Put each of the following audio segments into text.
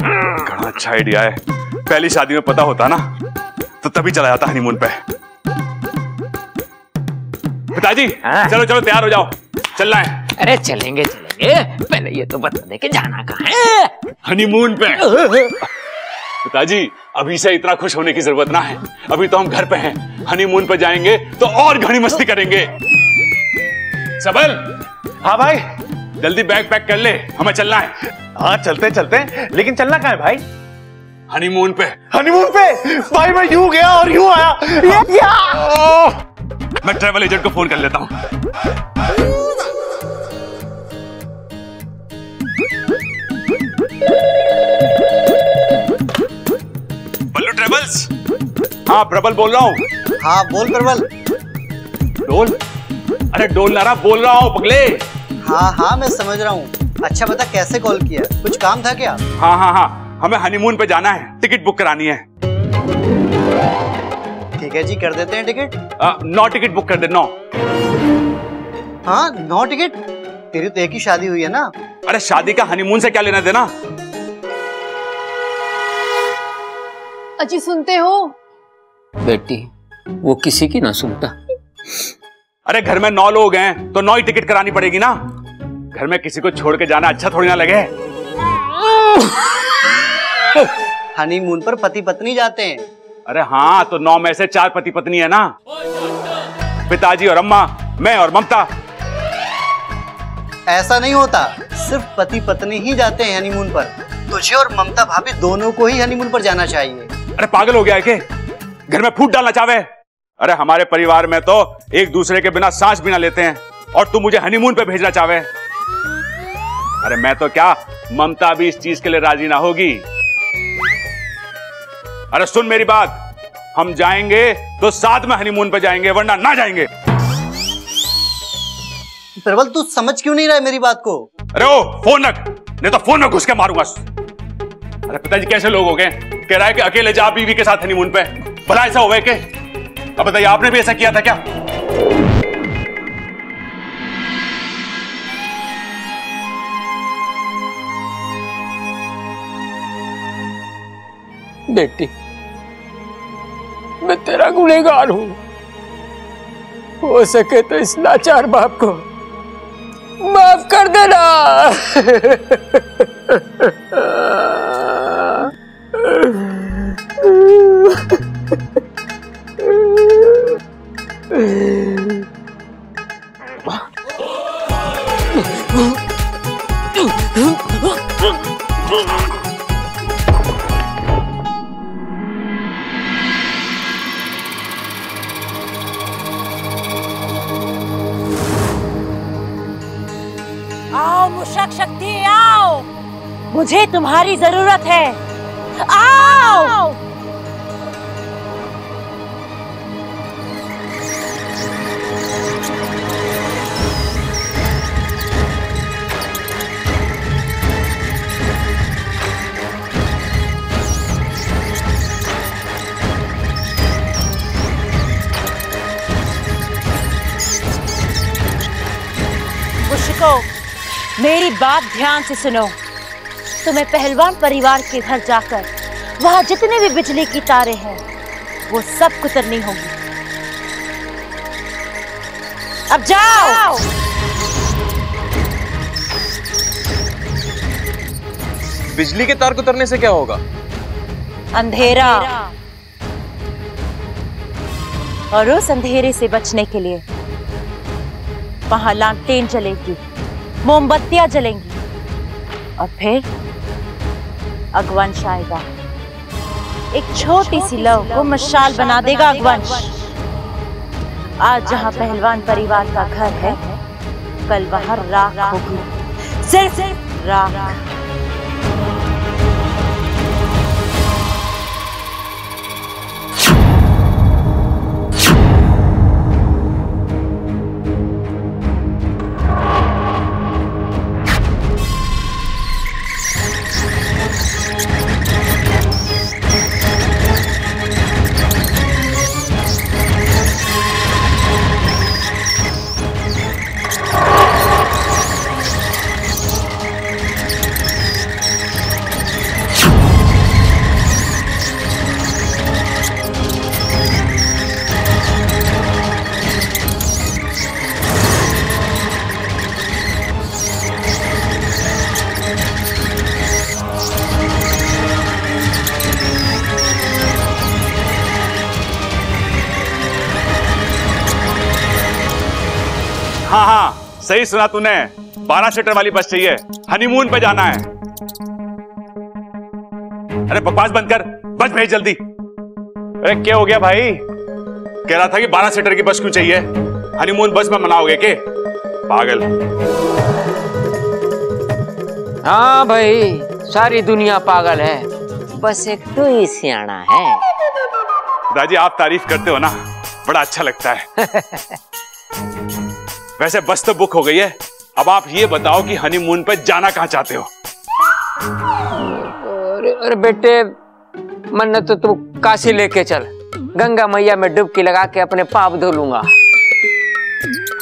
बड़ा अच्छा आइडिया है। पहली शादी में पता होता ना तो तभी चला जाता हनीमून पे। पिताजी चलो चलो तैयार हो जाओ, चलना है। अरे चलेंगे चलेंगे, पहले ये तो बता दे कि जाना कहाँ है। हनीमून पे। पिताजी अभी से इतना खुश होने की जरूरत ना है, अभी तो हम घर पे हैं। हनीमून पे जाएंगे तो और घनी मस्ती करेंगे। सबल। हाँ भाई। जल्दी बैग पैक कर ले, हमें चलना है। हाँ चलते चलते, लेकिन चलना कहाँ है भाई? हनीमून पे। हनीमून पे भाई मैं यूं गया और यूं आया। मैं ट्रैवल एजेंट को फोन कर लेता हूँ। बल्लू ट्रेवल्स। हाँ प्रबल बोल रहा हूँ। हाँ बोल प्रबल। डोल? अरे डोल नारा बोल रहा हूँ पगले। हाँ हाँ मैं समझ रहा हूँ। अच्छा बता कैसे कॉल किया, कुछ काम था क्या? हाँ हाँ हाँ हमें हनीमून पे जाना है, टिकट बुक करानी है। ठीक है जी कर देते हैं टिकट। 9 टिकट बुक कर दे। 9? हाँ 9 टिकट? तेरी तो एक ही शादी हुई है ना। अरे शादी का हनीमून से क्या लेना देना। अच्छी सुनते हो बेटी, वो किसी की ना सुनता। अरे घर में 9 लोग हैं तो 9 ही टिकट करानी पड़ेगी ना। घर में किसी को छोड़ के जाना अच्छा थोड़ी ना लगे। हनीमून पर पति पत्नी जाते हैं। अरे हाँ तो 9 में से 4 पति पत्नी है ना। पिताजी और अम्मा, मैं और ममता। ऐसा नहीं होता, सिर्फ पति पत्नी ही जाते हैं हनीमून पर। तुझे और ममता भाभी दोनों को ही हनीमून पर जाना चाहिए। अरे पागल हो गया है क्या, घर में फूट डालना चाहे। अरे हमारे परिवार में तो एक दूसरे के बिना सांस भी ना लेते हैं, और तू मुझे हनीमून पे भेजना चाहे। अरे मैं तो क्या, ममता भी इस चीज के लिए राजी ना होगी। अरे सुन मेरी बात, हम जाएंगे तो साथ में हनीमून पे जाएंगे, वरना ना जाएंगे। प्रबल तू समझ क्यों नहीं रहा है मेरी बात को? अरे ओ फोन रख, नहीं तो फोन में घुस के मारूंगा। अरे पिताजी कैसे लोग हो गए, कह रहा है कि अकेले जा बीवी के साथ हनीमून पे। भला ऐसा हो गया? अब बताइए आपने भी ऐसा किया था क्या? बेटी मैं तेरा गुनहगार हूं, हो सके तो इस लाचार बाप को माफ कर देना। आओ मुशक शक्ति आओ, मुझे तुम्हारी जरूरत है। आओ मेरी बात ध्यान से सुनो। तुम्हें पहलवान परिवार के घर जाकर वहां जितने भी बिजली की तारे हैं वो सब कुतरनी होगी। अब जाओ। बिजली के तार कुतरने से क्या होगा? अंधेरा, और उस अंधेरे से बचने के लिए वहां लालटेन जलेगी, मोमबत्तियां जलेंगी, और फिर अगवंश आएगा। एक छोटी सी लव को मशाल बना देगा अगवंश। आज जहां पहलवान परिवार का घर है, कल वहां राख होगी, सिर्फ राख। सही सुना तूने, 12 सीटर वाली बस चाहिए, हनीमून पे जाना है। अरे बकवास बंद कर, बस भेज जल्दी। अरे क्या हो गया भाई? कह रहा था कि 12 सीटर की बस क्यों चाहिए, हनीमून बस में मनाओगे के? पागल। हाँ भाई, सारी दुनिया पागल है, बस एक तू ही सियाना है। दादी आप तारीफ करते हो ना, बड़ा अच्छा लगता है। वैसे बस तो बुक हो गई है, अब आप ये बताओ कि हनीमून पे जाना कहाँ चाहते हो? अरे बेटे, मन तो तू काशी लेके चल, गंगा मैया में डुबकी लगा के अपने पाप धो लूंगा।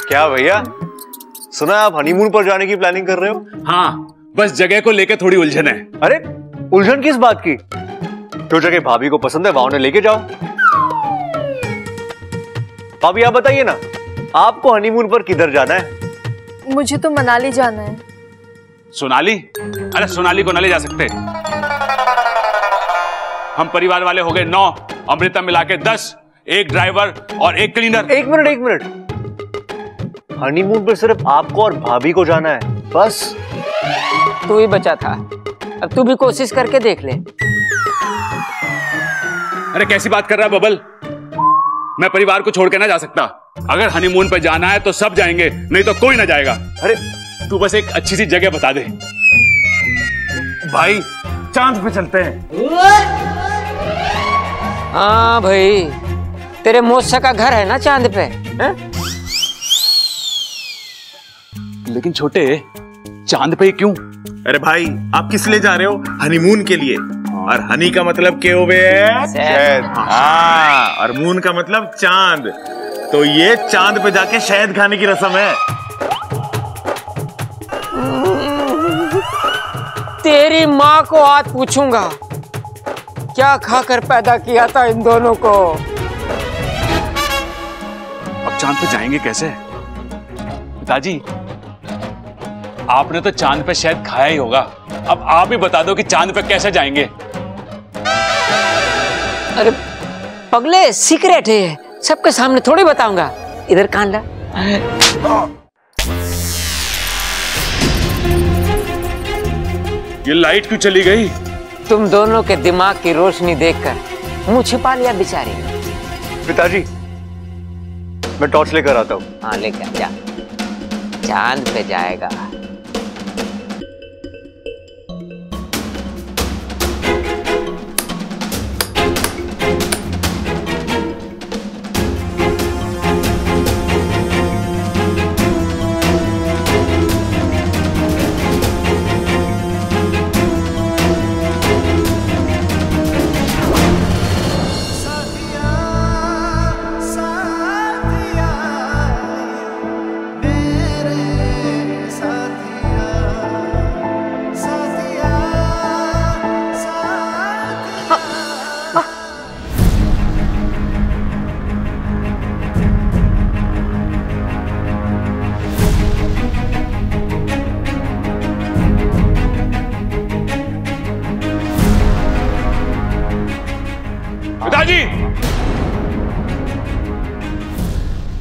क्या भैया, सुना आप हनीमून पर जाने की प्लानिंग कर रहे हो? हाँ, बस जगह को लेके थोड़ी उलझन है। अरे उलझन किस बात की, जो जगह भाभी को पसंद है वहां उन्हें लेके जाओ। भाभी आप बताइए ना, आपको हनीमून पर किधर जाना है? मुझे तो मनाली जाना है। सोनाली? अरे सोनाली को न ले जा सकते, हम परिवार वाले हो गए 9, अमृता मिला के 10, एक ड्राइवर और एक क्लीनर। एक मिनट, हनीमून पर सिर्फ आपको और भाभी को जाना है? बस तू ही बचा था, अब तू भी कोशिश करके देख ले। अरे कैसी बात कर रहा है बबल, मैं परिवार को छोड़ के ना जा सकता। अगर हनीमून पर जाना है तो सब जाएंगे, नहीं तो कोई ना जाएगा। अरे तू बस एक अच्छी सी जगह बता दे। भाई चांद पे चलते हैं। हाँ भाई, तेरे मोसा का घर है ना चांद पे है? लेकिन छोटे, चांद पे क्यों? अरे भाई आप किस लिए जा रहे हो? हनीमून के लिए। और हनी का मतलब के हो शहद, हाँ, और मून का मतलब चांद, तो ये चांद पे जाके शहद खाने की रस्म है। तेरी माँ को आज पूछूंगा क्या खाकर पैदा किया था इन दोनों को। अब चांद पे जाएंगे कैसे? पिताजी आपने तो चांद पे शहद खाया ही होगा, अब आप ही बता दो कि चांद पे कैसे जाएंगे। अरे पगले, सीक्रेट है, सबके सामने थोड़ी बताऊंगा। इधर कान ला। ये लाइट क्यों चली गई? तुम दोनों के दिमाग की रोशनी देखकर मुंह छिपा लिया बेचारे। पिताजी मैं टॉर्च लेकर आता हूँ। हाँ लेकर जा, चांद पे जाएगा।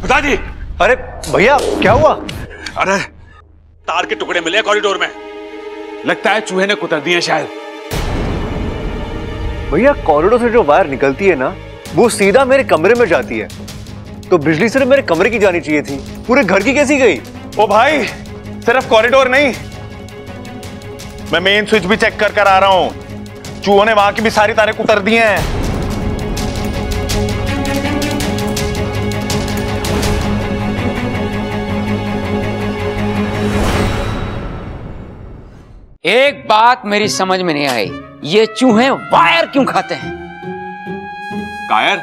पिताजी! अरे भैया क्या हुआ? अरे तार के टुकड़े मिले कॉरिडोर में, लगता है चूहे ने कुतर दिए शायद। भैया कॉरिडोर से जो वायर निकलती है ना, वो सीधा मेरे कमरे में जाती है, तो बिजली सिर्फ मेरे कमरे की जानी चाहिए थी, पूरे घर की कैसी गई? ओ भाई सिर्फ कॉरिडोर नहीं, मैं मेन स्विच भी चेक कर आ रहा हूँ, चूहों ने वहां की भी सारी तारें कुतर दी हैं। एक बात मेरी समझ में नहीं आई, ये चूहे वायर क्यों खाते हैं? कायर?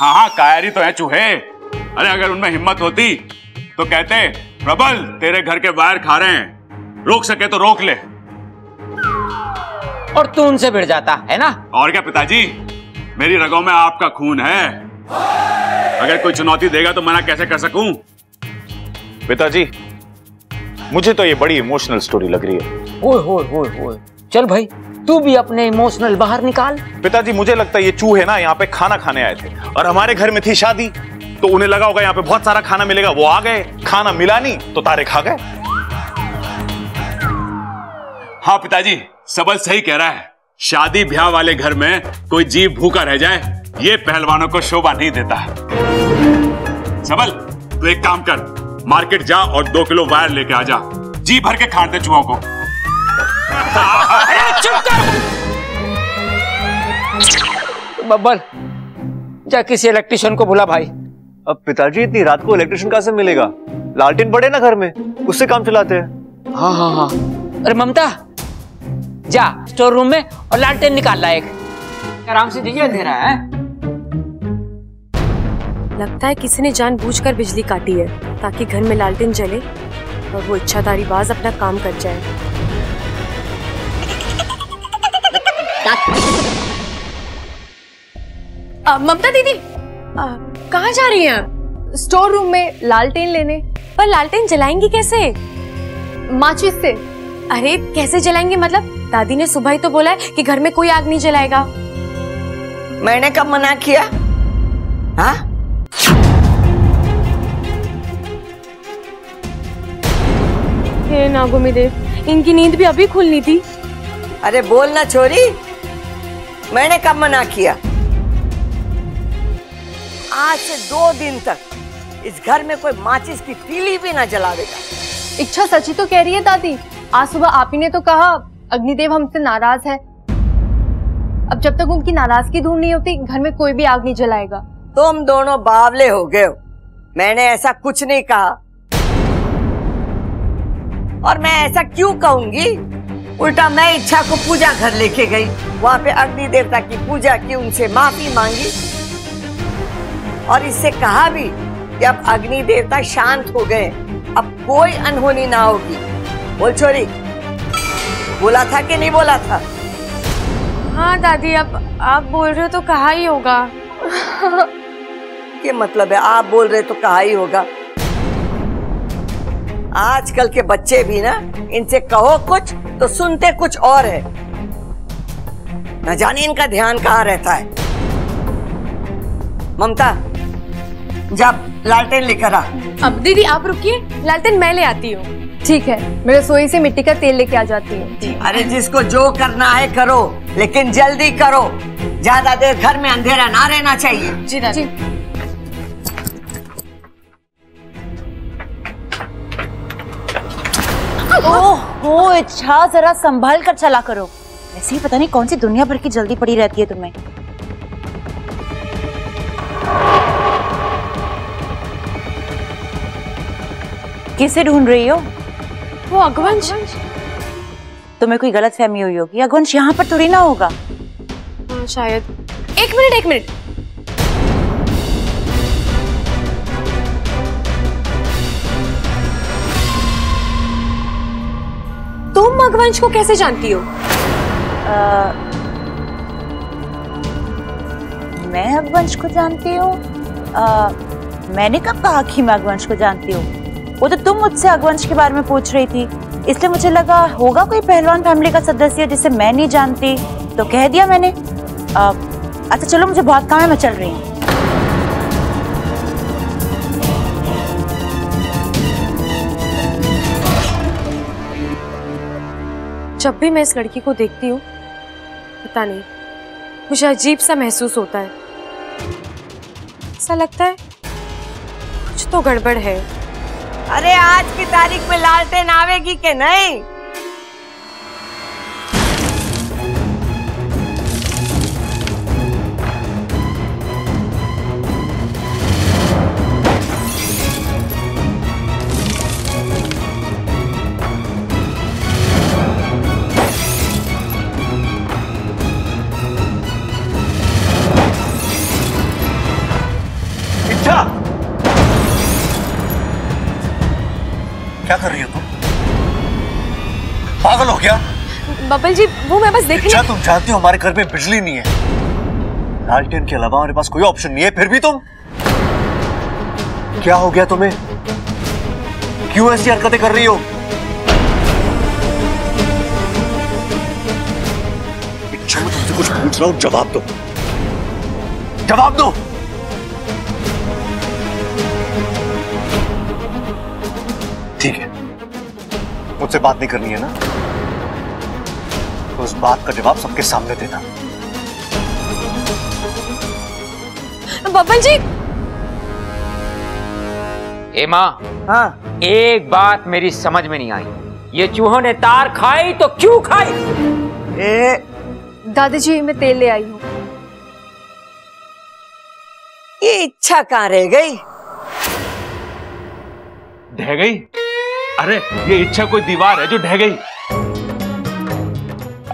हाँ, कायर ही तो है चूहे। अरे अगर उनमें हिम्मत होती तो कहते प्रबल तेरे घर के वायर खा रहे हैं, रोक सके तो रोक ले। और तू उनसे भिड़ जाता है ना? और क्या पिताजी, मेरी रगों में आपका खून है, अगर कोई चुनौती देगा तो मना कैसे कर सकूं? पिताजी मुझे तो ये बड़ी इमोशनल स्टोरी लग रही है। ओए, चल भाई तू भी अपने इमोशनल बाहर निकाल। पिताजी मुझे लगता है ये चूहे ना यहाँ पे खाना खाने आए थे, और हमारे घर में थी शादी, तो उन्हें लगा होगा यहाँ पे बहुत सारा खाना मिलेगा, वो आ गए, खाना मिला नहीं तो तारे खा गए। हाँ पिताजी, सबल सही कह रहा है, शादी ब्याह वाले घर में कोई जीव भूखा रह जाए ये पहलवानों को शोभा नहीं देता है। सबल तो एक काम कर, मार्केट जा और 2 किलो वायर लेके आ जा, जी भर के खाते चूहों को। अरे चुप कर। बब्बल जा किसी इलेक्ट्रिशियन को बुला भाई। अब पिताजी इतनी रात को इलेक्ट्रिशियन कहाँ से मिलेगा, लालटेन पड़े ना घर में, उससे काम चलाते हैं। हाँ हाँ हाँ। अरे ममता जा स्टोर रूम में और लालटेन निकाल ला, एक आराम से दीजिए, अंधेरा है। लगता है किसी ने जानबूझकर बिजली काटी है ताकि घर में लालटेन जले और वो इच्छा धारी बाज अपना काम कर जाए। ममता दीदी कहाँ जा रही हैं आप? स्टोर रूम में लालटेन लेने। पर लालटेन जलाएंगी कैसे? माचिस से। अरे कैसे जलाएंगे मतलब? दादी ने सुबह ही तो बोला है कि घर में कोई आग नहीं जलाएगा। मैंने कब मना किया? हाँ? हे नागोमदेव, इनकी नींद भी अभी खुलनी थी। अरे बोल ना छोरी, मैंने कब मना किया? आज से 2 दिन तक इस घर में कोई माचिस की तीली भी ना जलावेगा। इच्छा सच्ची तो कह रही है दादी, आज सुबह आप ही ने तो कहा अग्निदेव हमसे नाराज है। अब जब तक उनकी नाराजगी दूर नहीं होती घर में कोई भी आग नहीं जलाएगा। तुम दोनों बावले हो गए हो, मैंने ऐसा कुछ नहीं कहा। और मैं ऐसा क्यों कहूंगी, उल्टा मैं इच्छा को पूजा घर लेके गई, वहाँ पे अग्नि देवता की पूजा की, उनसे माफी मांगी और इससे कहा भी कि अब अग्नि देवता शांत हो गए, अब कोई अनहोनी ना होगी। बोल छोरी, बोला था कि नहीं बोला था? हाँ दादी, अब आप बोल रहे हो तो कहा ही होगा। क्या मतलब है आप बोल रहे तो कहा ही होगा? आजकल के बच्चे भी ना, इनसे कहो कुछ तो सुनते कुछ और है, न जाने इनका ध्यान कहाँ रहता है। ममता जा लालटेन लेकर आ। अब दीदी आप रुकिए, लालटेन मैं ले आती हूँ। ठीक है, मैं रसोई से मिट्टी का तेल लेके आ जाती हूँ। अरे जिसको जो करना है करो, लेकिन जल्दी करो, ज्यादा देर घर में अंधेरा ना रहना चाहिए। जी दादी। ओह इच्छा, जरा संभाल कर चला करो, वैसे ही पता नहीं कौन सी दुनिया भर की जल्दी पड़ी रहती है तुम्हें। किसे ढूंढ रही हो? वो अगवंश। तुम्हें कोई गलत फहमी हुई होगी, अगवंश यहाँ पर थोड़ी ना होगा। शायद। एक मिनट। तुम अगवंश को कैसे जानती हो? मैं अगवंश को जानती हूँ? मैंने कब कहा कि मैं अगवंश को जानती हूँ? वो तो तुम मुझसे अगवंश के बारे में पूछ रही थी, इसलिए मुझे लगा होगा कोई पहलवान फैमिली का सदस्य जिसे मैं नहीं जानती, तो कह दिया मैंने। अच्छा चलो, मुझे बहुत काम है, मैं चल रही हूँ। जब भी मैं इस लड़की को देखती हूँ पता नहीं मुझे अजीब सा महसूस होता है, ऐसा लगता है कुछ तो गड़बड़ है। अरे आज की तारीख में लालटेन आवेगी कि नहीं? क्या कर रही हो तुम? पागल हो क्या? बब्बल जी वो मैं बस देखने। अच्छा तुम जानती हो हमारे घर में बिजली नहीं है, लालटेन के अलावा हमारे पास कोई ऑप्शन नहीं है, फिर भी तुम, क्या हो गया तुम्हें, क्यों ऐसी हरकतें कर रही हो? इच्छा मैं तुमसे कुछ पूछ रहा हूं, जवाब दो। मुझसे बात नहीं करनी है ना, तो उस बात का जवाब सबके सामने देना। बब्बल जी। ए माँ, हाँ? एक बात मेरी समझ में नहीं आई, ये चूहों ने तार खाई तो क्यों खाई? दादी जी मैं तेल ले आई हूँ। ये इच्छा कहाँ रह गई? ढह गई? अरे ये इच्छा कोई दीवार है जो ढह गई?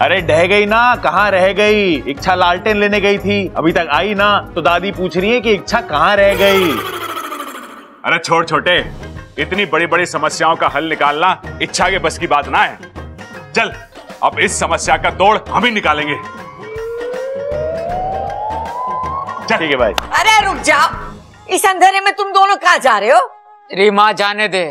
अरे ढह गई ना, कहाँ रह गई? इच्छा लालटेन लेने गई थी, अभी तक आई ना, तो दादी पूछ रही है कि इच्छा कहाँ रह गई? अरे छोड़ छोटे, इतनी बड़ी बड़ी समस्याओं का हल निकालना इच्छा के बस की बात ना है। चल अब इस समस्या का तोड़ हम ही निकालेंगे। ठीक है भाई। अरे रुक जाओ, इस अंधेरे में तुम दोनों कहाँ जा रहे हो? रीमा जाने दे,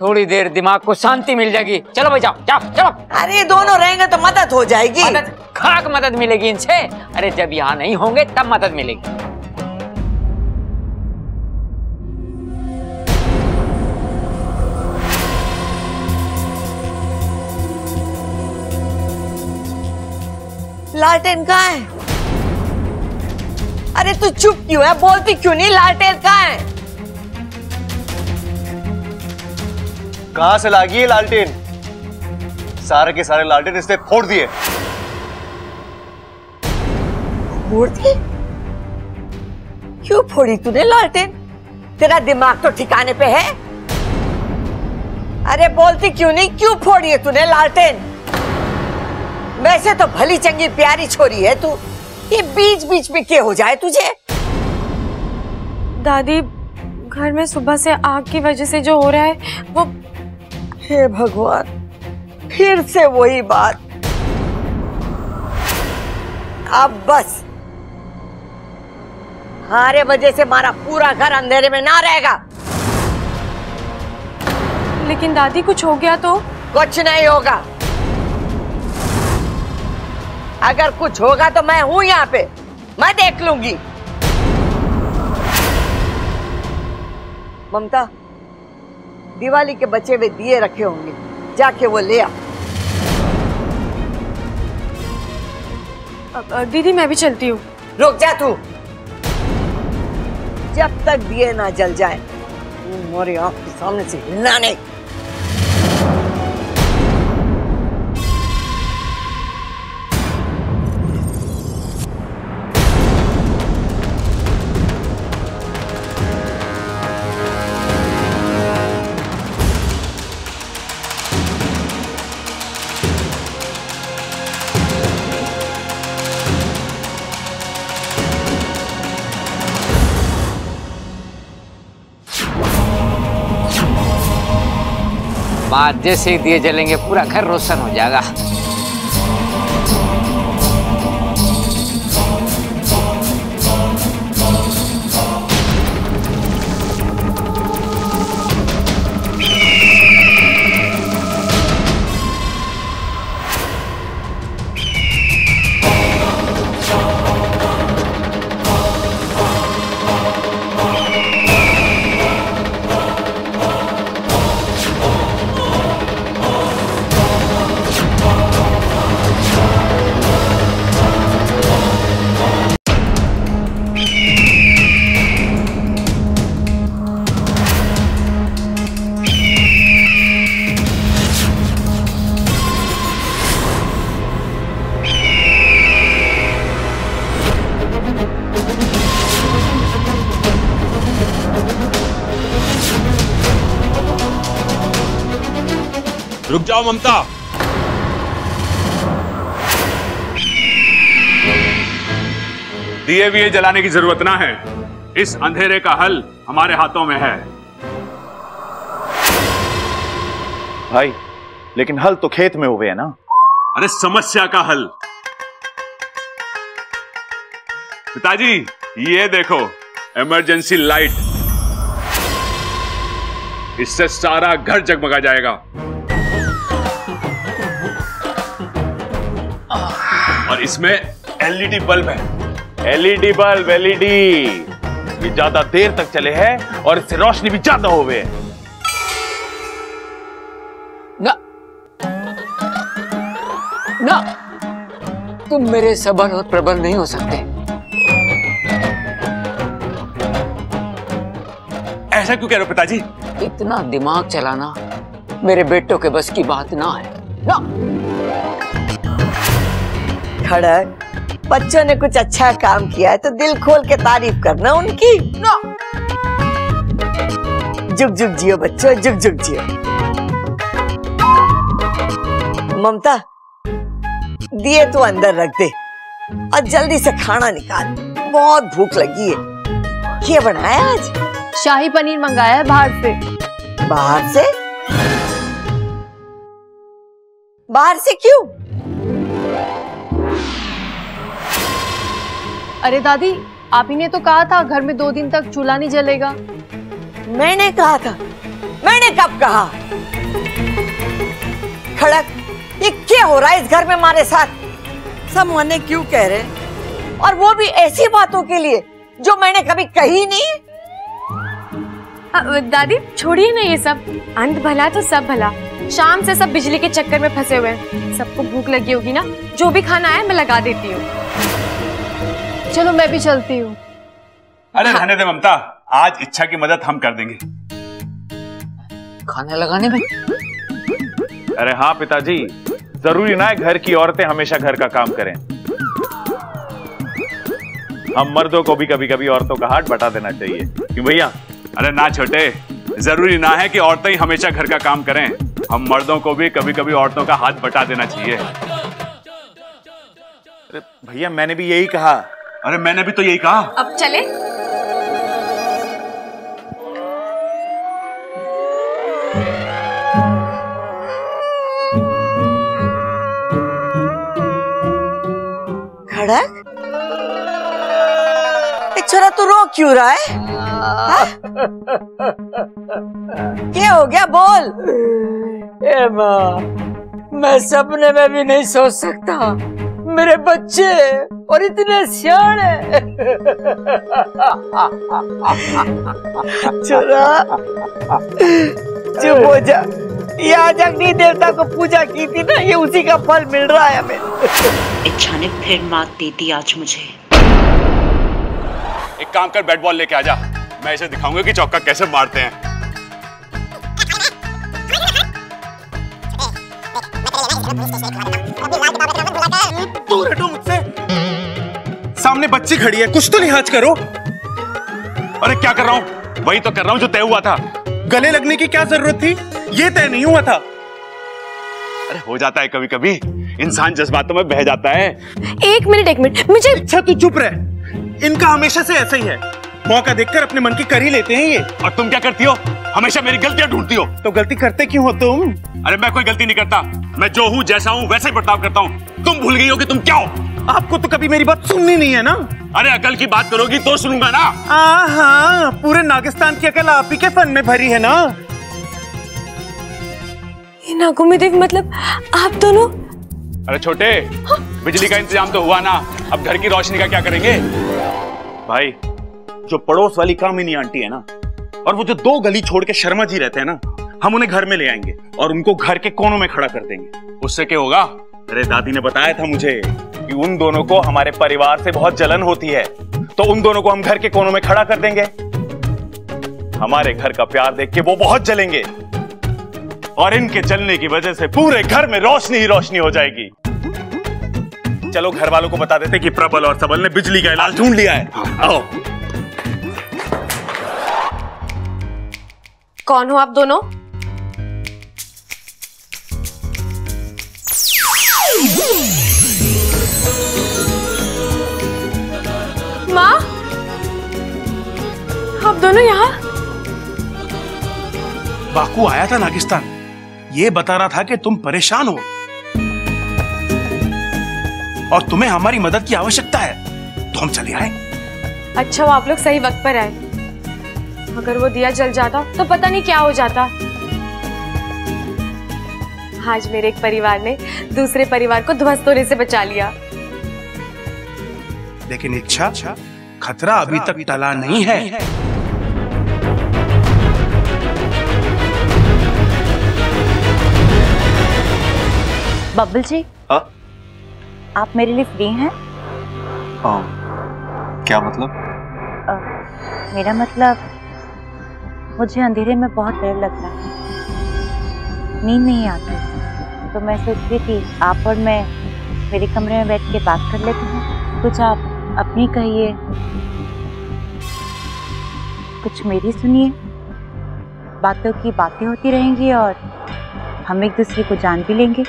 थोड़ी देर दिमाग को शांति मिल जाएगी। चलो भाई जाओ जाओ चलो। अरे दोनों रहेंगे तो मदद हो जाएगी। मदद, खाक मदद मिलेगी इनसे। अरे जब यहाँ नहीं होंगे तब मदद मिलेगी। लालटेन कहाँ है? अरे तू चुप क्यों है, बोलती क्यों नहीं? लालटेन कहाँ है? कहां से लागी है लालटेन? सारे के सारे लालटेन इसने फोड़ दिए। फोड़ दिए? क्यों फोड़ी तूने लालटेन? तेरा दिमाग तो ठिकाने पे है? अरे बोलती क्यों नहीं, क्यों फोड़ी है तूने लालटेन? वैसे तो भली चंगी प्यारी छोरी है तू, ये बीच बीच में क्या हो जाए तुझे? दादी घर में सुबह से आग की वजह से जो हो रहा है वो, हे भगवान फिर से वही बात। अब बस, हमारे वजह से हमारा पूरा घर अंधेरे में ना रहेगा। लेकिन दादी कुछ हो गया तो? कुछ नहीं होगा। अगर कुछ होगा तो मैं हूं यहाँ पे, मैं देख लूंगी। ममता, दिवाली के बचे हुए दिए रखे होंगे, जाके वो ले आ। दीदी मैं भी चलती हूँ। रुक जा तू, जब तक दिए ना जल जाए मेरी आंख के सामने से हिलना नहीं। जैसे ही दिए जलेंगे पूरा घर रोशन हो जाएगा। रुक जाओ ममता। दिए विए जलाने की जरूरत ना है, इस अंधेरे का हल हमारे हाथों में है। भाई लेकिन हल तो खेत में हुए है ना। अरे समस्या का हल। पिताजी ये देखो, इमरजेंसी लाइट, इससे सारा घर जगमगा जाएगा और इसमें एलईडी बल्ब है। एलईडी बल्ब, एलईडी ये ज्यादा देर तक चले हैं और इससे रोशनी भी ज्यादा हो गई है। ना, तुम मेरे सबल और प्रबल नहीं हो सकते। ऐसा क्यों कह रहे हो पिताजी? इतना दिमाग चलाना मेरे बेटों के बस की बात ना है। ना खड़क, बच्चों ने कुछ अच्छा काम किया है तो दिल खोल के तारीफ करना उनकी। ना जुग जुग जियो बच्चों, जुग जुग जियो। ममता दिए तो अंदर रख दे और जल्दी से खाना निकाल, बहुत भूख लगी है। क्या बनाया आज? शाही पनीर मंगाया है बाहर से। बाहर से? बाहर से क्यों? अरे दादी, आप ही ने तो कहा था घर में 2 दिन तक चूल्हा नहीं जलेगा। मैंने कहा था? मैंने कब कहा? खड़क, ये क्या हो रहा है इस घर में हमारे साथ? सब मने क्यों कह रहे हैं? और वो भी ऐसी बातों के लिए जो मैंने कभी कही नहीं। दादी छोड़िए ना ये सब, अंत भला तो सब भला। शाम से सब बिजली के चक्कर में फंसे हुए हैं, सबको भूख लगी होगी ना। जो भी खाना है मैं लगा देती हूँ। चलो मैं भी चलती हूँ। अरे रहने दे ममता, आज इच्छा की मदद हम कर देंगे खाना लगाने में। अरे हाँ पिताजी, जरूरी ना है घर की औरतें हमेशा घर का काम करें। हम मर्दों को भी कभी कभी औरतों का हाथ बटा देना चाहिए, क्यों भैया? अरे ना छोटे, जरूरी ना है कि औरतें ही हमेशा घर का काम करें। हम मर्दों को भी कभी कभी औरतों का हाथ बटा देना चाहिए। अरे भैया मैंने भी यही कहा। अरे मैंने भी तो यही कहा। अब चले। छोरा तू रो क्यों रहा है? क्या हो गया बोल? ए माँ, मैं सपने में भी नहीं सोच सकता मेरे बच्चे और इतने सियाने। छोरा चुप हो जा, ये आज अग्नि देवता को पूजा की थी ना, ये उसी का फल मिल रहा है हमें। इच्छा ने फिर मात दी थी आज मुझे। एक काम कर, बैट बॉल लेके आजा, मैं इसे दिखाऊंगा कि चौका कैसे मारते हैं। दूर हटो मुझसे, सामने बच्ची खड़ी है, कुछ तो लिहाज करो। अरे क्या कर रहा हूँ? वही तो कर रहा हूँ जो तय हुआ था। गले लगने की क्या जरूरत थी? ये तय नहीं हुआ था। अरे हो जाता है कभी कभी, इंसान जज्बातों में बह जाता है। एक मिनट मुझे। अच्छा तू चुप रह, इनका हमेशा से ऐसा ही है, मौका देखकर अपने मन की कर ही लेते हैं ये। और तुम क्या करती हो? हमेशा मेरी गलतियां ढूंढती हो। तो गलती करते क्यों हो तुम? अरे मैं कोई गलती नहीं करता, मैं जो हूँ जैसा हूँ वैसे ही बर्ताव करता हूँ। तुम भूल गई हो कि तुम क्या हो। आपको तो कभी मेरी बात सुननी नहीं है ना। अरे अकल की बात करोगी तो सुनूंगा ना। हाँ, पूरे नागिस्तान की अकल आप ही के फन में भरी है ना। नागोमदेव मतलब आप दोनों? अरे छोटे, बिजली का इंतजाम तो हुआ ना, अब घर की रोशनी का क्या करेंगे? भाई जो पड़ोस वाली कामिनी आंटी है ना, और वो जो 2 गली छोड़ के शर्मा जी रहते हैं ना, हम उन्हें घर में ले आएंगे और उनको घर के कोनों में खड़ा कर देंगे। उससे क्या होगा? अरे दादी ने बताया था मुझे कि उन दोनों को हमारे परिवार से बहुत जलन होती है, तो उन दोनों को हम घर के कोनों में खड़ा कर देंगे। हमारे घर का प्यार देख के वो बहुत जलेंगे और इनके चलने की वजह से पूरे घर में रोशनी ही रोशनी हो जाएगी। चलो घर वालों को बता देते कि प्रबल और सबल ने बिजली का इलाज ढूंढ लिया है। आओ। कौन हो आप दोनों? माँ, आप दोनों यहाँ? वाकू आया था नागिस्तान, ये बता रहा था कि तुम परेशान हो और तुम्हें हमारी मदद की आवश्यकता है, तो हम चले आए। अच्छा वो आप लोग सही वक्त पर आए, अगर वो दिया जल जाता तो पता नहीं क्या हो जाता। आज मेरे एक परिवार ने दूसरे परिवार को ध्वस्त होने से बचा लिया। लेकिन इच्छा, खतरा अभी तक टला नहीं है। बब्बल जी, आप मेरे लिए फ्री हैं? क्या मतलब? मेरा मतलब मुझे अंधेरे में बहुत डर लगता है, नींद नहीं आती, तो मैं सोच रही थी आप और मैं मेरे कमरे में बैठ के बात कर लेते हैं। कुछ आप अपनी कहिए, कुछ मेरी सुनिए, बातों की बातें होती रहेंगी और हम एक दूसरे को जान भी लेंगे।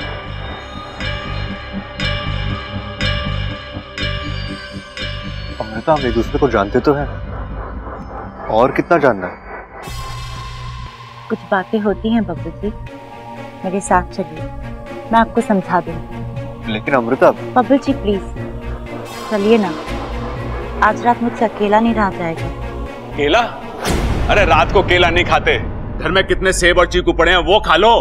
अमृता, हम एक दूसरे को जानते तो हैं, और कितना जानना है? कुछ बातें होती हैं बब्बू जी, मेरे साथ चलिए, मैं आपको समझा दूंगी। लेकिन अमृता। बब्बू जी प्लीज चलिए ना, आज रात मुझसे अकेला नहीं रहा जाएगा। केला? अरे रात को केला नहीं खाते, घर में कितने सेब और चीकू पड़े हैं वो खा लो।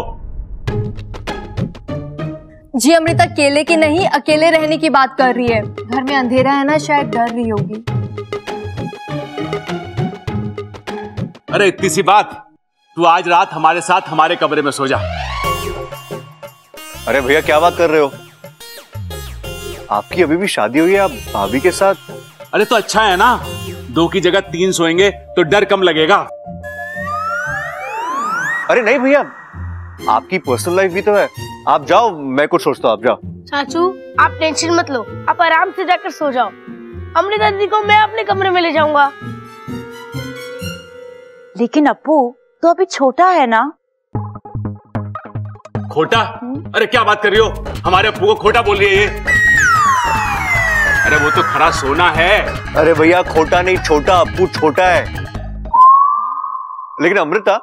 जी अमृता, केले की नहीं अकेले रहने की बात कर रही है, घर में अंधेरा है ना, शायद डर रही होगी। अरे इतनी सी बात, तू आज रात हमारे साथ हमारे कमरे में सो जा। अरे भैया क्या बात कर रहे हो, आपकी अभी भी शादी हुई है, आप भाभी के साथ। अरे तो अच्छा है ना, दो की जगह तीन सोएंगे तो डर कम लगेगा। अरे नहीं भैया, आपकी पर्सनल लाइफ भी तो है, आप जाओ, मैं कुछ सोचता हूँ, आप जाओ। चाचू आप टेंशन मत लो, आप आराम से जाकर सो जाओ, अमृता दीदी को मैं अपने कमरे में ले जाऊंगा। लेकिन अप्पू तो अभी छोटा है ना। खोटा? अरे क्या बात कर रही हो, हमारे अप्पू को खोटा बोल रही है। अरे वो तो खरा सोना है। अरे भैया खोटा नहीं, छोटा, अप्पू छोटा है। लेकिन अमृता,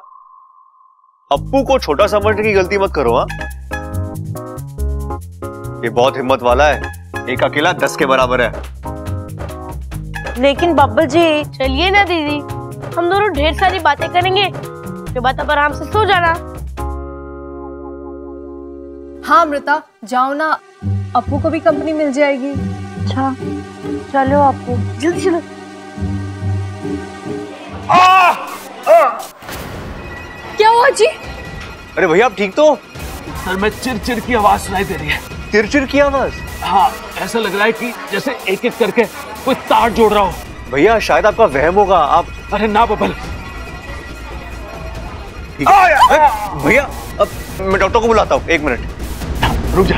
अप्पू को छोटा समझने की गलती मत करो। हाँ, ये बहुत हिम्मत वाला है, एक अकेला 10 के बराबर है। लेकिन बब्बल जी। चलिए ना दीदी, हम दोनों ढेर सारी बातें करेंगे, उसके बाद आप आराम से सो जाना। हाँ अमृता जाओ ना, अप्पू को भी कंपनी मिल जाएगी। अच्छा चलो आपको जल्दी चलो। क्या हुआ जी? अरे भैया आप ठीक तो? सर मैं चिरचिर की आवाज सुनाई दे रही है। चिरचिर की आवाज? हाँ, ऐसा लग रहा है कि जैसे एक एक करके कोई तार जोड़ रहा हो। भैया शायद आपका वहम होगा, आप। अरे ना बब्बल। भैया अब मैं डॉक्टर को बुलाता हूँ, एक मिनट रुक जा।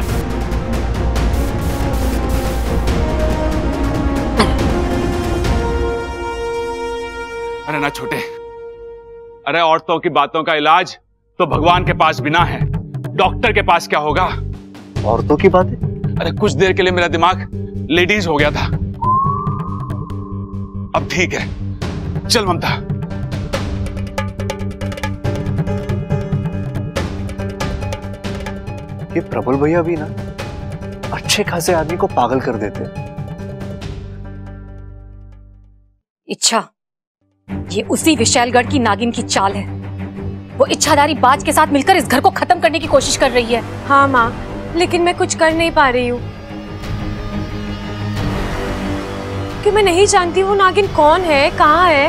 अरे ना छोटे, अरे औरतों की बातों का इलाज तो भगवान के पास बिना है, डॉक्टर के पास क्या होगा। औरतों की बात है? अरे कुछ देर के लिए मेरा दिमाग लेडीज हो गया था, अब ठीक है। चल ममता। ये प्रबल भैया भी ना अच्छे खासे आदमी को पागल कर देते। इच्छा, ये उसी विशालगढ़ की नागिन की चाल है, वो इच्छाधारी बाज के साथ मिलकर इस घर को खत्म करने की कोशिश कर रही है। हाँ माँ, लेकिन मैं कुछ कर नहीं पा रही हूँ कि मैं नहीं जानती वो नागिन कौन है, कहाँ है।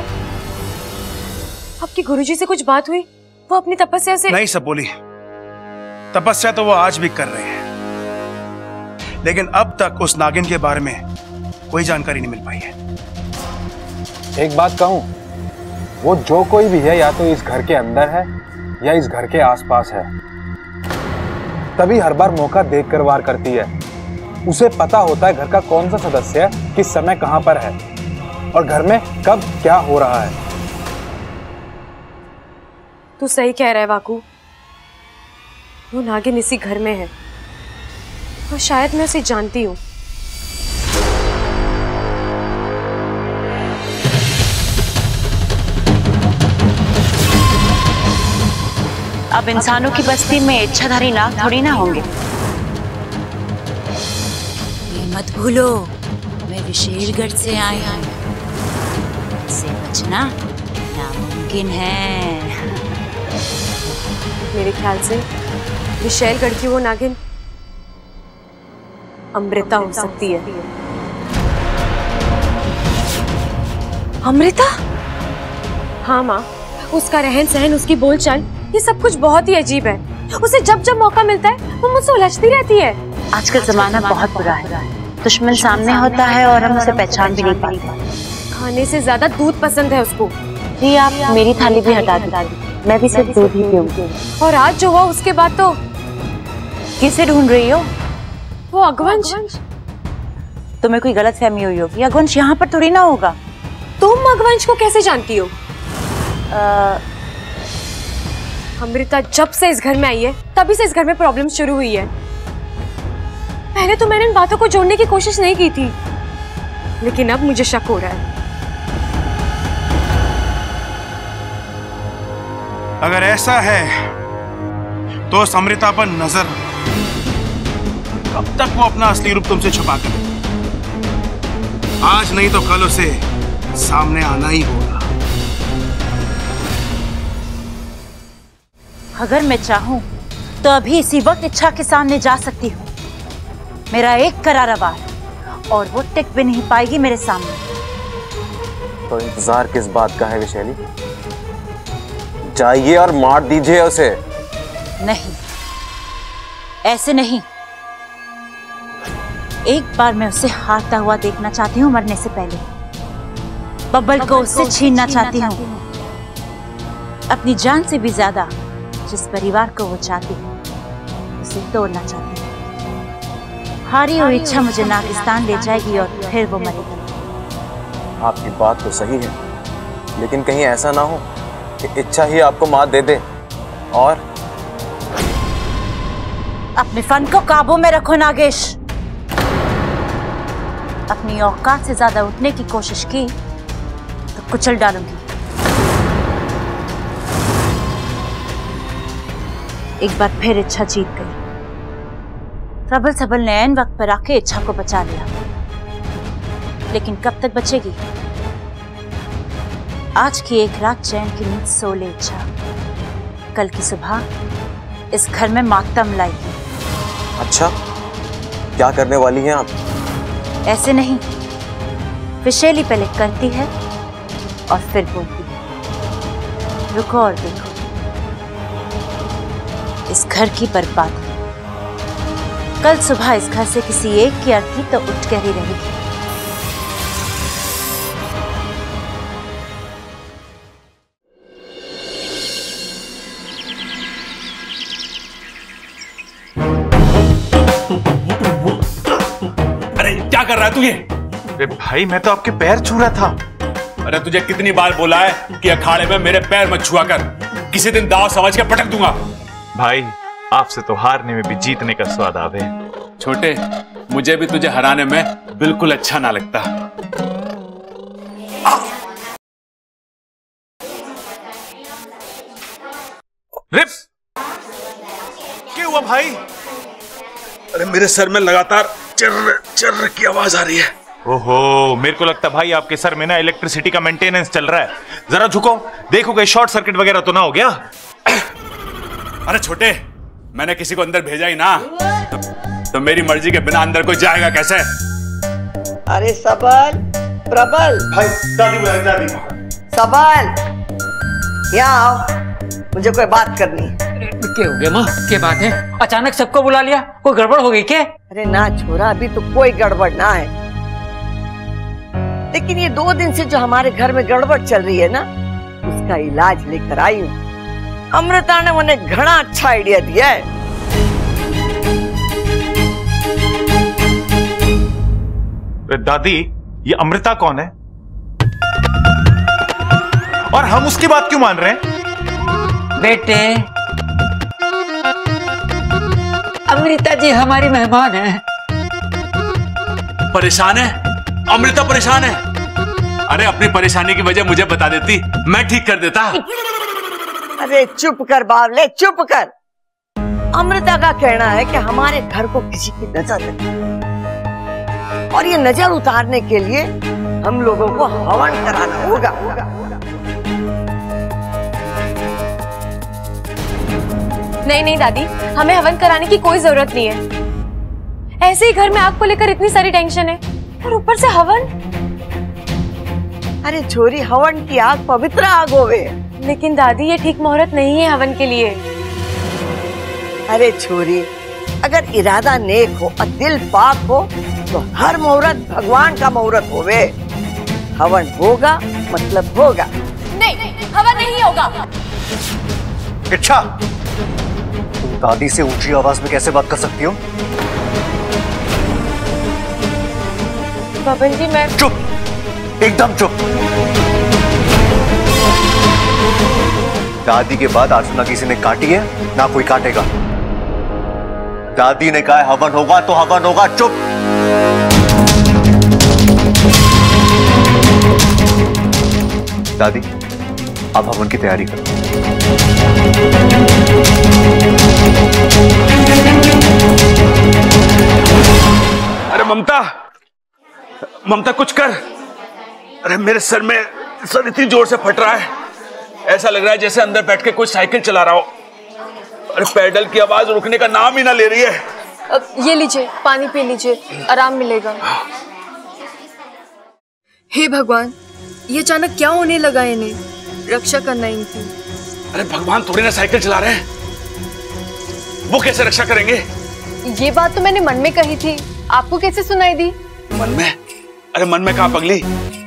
आपके गुरुजी से कुछ बात हुई? वो अपनी तपस्या से? नहीं सबोली, तपस्या तो वो आज भी कर रहे हैं, लेकिन अब तक उस नागिन के बारे में कोई जानकारी नहीं मिल पाई है। एक बात कहूँ, वो जो कोई भी है या तो इस घर के अंदर है या इस घर के आसपास है, तभी हर बार मौका देखकर वार करती है। उसे पता होता है घर का कौन सा सदस्य किस समय कहां पर है और घर में कब क्या हो रहा है। तू सही कह रहा है वाकू, वो नागिन इसी घर में है और शायद मैं उसे जानती हूँ। अब इंसानों की बस्ती में इच्छाधारी नाग थोड़ी ना होंगे। ये मत भूलो, मैं विशालगढ़ से आया हूँ, इससे बचना नामुमकिन है। मेरे ख्याल से विशालगढ़ की वो नागिन अमृता हो सकती है। अमृता? हाँ माँ, उसका रहन सहन, उसकी बोलचाल, ये सब कुछ बहुत ही अजीब है। उसे जब जब मौका मिलता है वो मुझसे उलझती रहती है। आज का जमाना बहुत बुरा है, दुश्मन सामने होता है और हम उसे पहचान भी नहीं पाते। खाने से ज्यादा दूध पसंद है उसको। जी आप मेरी थाली भी हटा दीजिए, मैं भी सिर्फ दूध ही पीऊंगी। और आज जो हुआ उसके बाद तो किसे ढूंढ रही हो? वो अगवंश। तुम्हें कोई गलत फहमी हुई होगी, अगवंश यहाँ पर थोड़ी ना होगा। तुम अगवंश को कैसे जानती हो? अमृता जब से इस घर में आई है तभी से इस घर में प्रॉब्लम शुरू हुई है। पहले तो मैंने इन बातों को जोड़ने की कोशिश नहीं की थी, लेकिन अब मुझे शक हो रहा है। अगर ऐसा है तो उस अमृता पर नजर, कब तक वो अपना असली रूप तुमसे छुपा कर? आज नहीं तो कल उसे सामने आना ही होगा। अगर मैं चाहूं तो अभी इसी वक्त इच्छा के सामने जा सकती हूं। मेरा एक करारा वार और वो टिक भी नहीं पाएगी मेरे सामने। तो इंतजार किस बात का है विशैली? जाइए और मार दीजिए उसे। नहीं, ऐसे नहीं। एक बार मैं उसे हारता हुआ देखना चाहती हूँ मरने से पहले। बब्बल को उससे छीनना चाहती हूँ, अपनी जान से भी ज्यादा। जिस परिवार को वो चाहती है उसे तोड़ना चाहती है। हारी और इच्छा मुझे नागिस्तान ले जाएगी और फिर वो मरेगी। आपकी बात तो सही है, लेकिन कहीं ऐसा ना हो कि इच्छा ही आपको मात दे दे। और अपने फन को काबू में रखो नागेश। अपनी औकात से ज्यादा उठने की कोशिश की तो कुचल डालूंगी। एक बार फिर इच्छा जीत गई। प्रबल सबल ने ऐन वक्त पर आके इच्छा को बचा लिया, लेकिन कब तक बचेगी? आज की एक रात चैन की नींद सो ले इच्छा, कल की सुबह इस घर में मातम लाएगी। अच्छा, क्या करने वाली हैं आप? ऐसे नहीं, विशैली पहले करती है और फिर बोलती है। रुको और देखो इस घर की बर्बादी। कल सुबह इस घर से किसी एक की अर्थी तो उठ कर ही रहेगी। अरे क्या कर रहा है तू ये? अरे भाई मैं तो आपके पैर छू रहा था। अरे तुझे कितनी बार बोला है कि अखाड़े में मेरे पैर मत छुआ कर, किसी दिन दाव समझ के पटक दूंगा। भाई आपसे तो हारने में भी जीतने का स्वाद आवे। छोटे, मुझे भी तुझे हराने में बिल्कुल अच्छा ना लगता। रिप्स, क्या हुआ भाई? अरे मेरे सर में लगातार चर्र चर्र की आवाज आ रही है। ओहो, मेरे को लगता भाई आपके सर में ना इलेक्ट्रिसिटी का मेंटेनेंस चल रहा है। जरा झुको, देखोगे शॉर्ट सर्किट वगैरह तो ना हो गया। अरे छोटे, मैंने किसी को अंदर भेजा ही ना, तो मेरी मर्जी के बिना अंदर कोई जाएगा कैसे? अरे सबल, प्रबल भाई, दादी सबल यहाँ आओ, मुझे कोई बात करनी है। क्या हो गया माँ? क्या बात है? अचानक सबको बुला लिया, कोई गड़बड़ हो गई क्या? अरे ना छोरा, अभी तो कोई गड़बड़ ना है, लेकिन ये 2 दिन से जो हमारे घर में गड़बड़ चल रही है ना, उसका इलाज लेकर आई हूँ। अमृता ने उन्हें घना अच्छा आइडिया दिया है। दादी, ये अमृता कौन है और हम उसकी बात क्यों मान रहे हैं? बेटे, अमृता जी हमारी मेहमान है। परेशान है? अमृता परेशान है? अरे अपनी परेशानी की वजह मुझे बता देती, मैं ठीक कर देता। अरे चुप कर बावले, चुप कर। अमृता का कहना है कि हमारे घर को किसी की नजर लगी और ये नजर उतारने के लिए हम लोगों को हवन कराना होगा। नहीं नहीं दादी, हमें हवन कराने की कोई जरूरत नहीं है। ऐसे ही घर में आग को लेकर इतनी सारी टेंशन है और ऊपर से हवन। अरे छोरी, हवन की आग पवित्र आग होवे। लेकिन दादी ये ठीक मुहूर्त नहीं है हवन के लिए। अरे छोरी, अगर इरादा नेक हो और दिल पाक हो तो हर मुहूर्त भगवान का मुहूर्त होवे। हवन होगा मतलब होगा। नहीं, हवन नहीं होगा। इच्छा, तुम दादी से ऊंची आवाज में कैसे बात कर सकती हो? बबन जी मैं चुप, एकदम चुप। दादी के बाद आज ना किसी ने काटी है ना कोई काटेगा। दादी ने कहा हवन होगा तो हवन होगा। चुप। दादी अब हवन की तैयारी करो। अरे ममता, ममता कुछ कर। अरे मेरे सर में सर इतनी जोर से फट रहा है, ऐसा लग रहा है जैसे अंदर बैठ के कोई साइकिल चला रहा हो। अरे पैडल की आवाज रुकने का नाम ही ना ले रही है। ये लीजिए, पानी पी लीजिए, आराम मिलेगा। हे भगवान, ये अचानक क्या होने लगा? इन्हें रक्षा करना इनकी। अरे भगवान थोड़ी ना साइकिल चला रहे हैं, वो कैसे रक्षा करेंगे? ये बात तो मैंने मन में कही थी, आपको कैसे सुनाई दी? मन में? अरे मन में कहा पगली,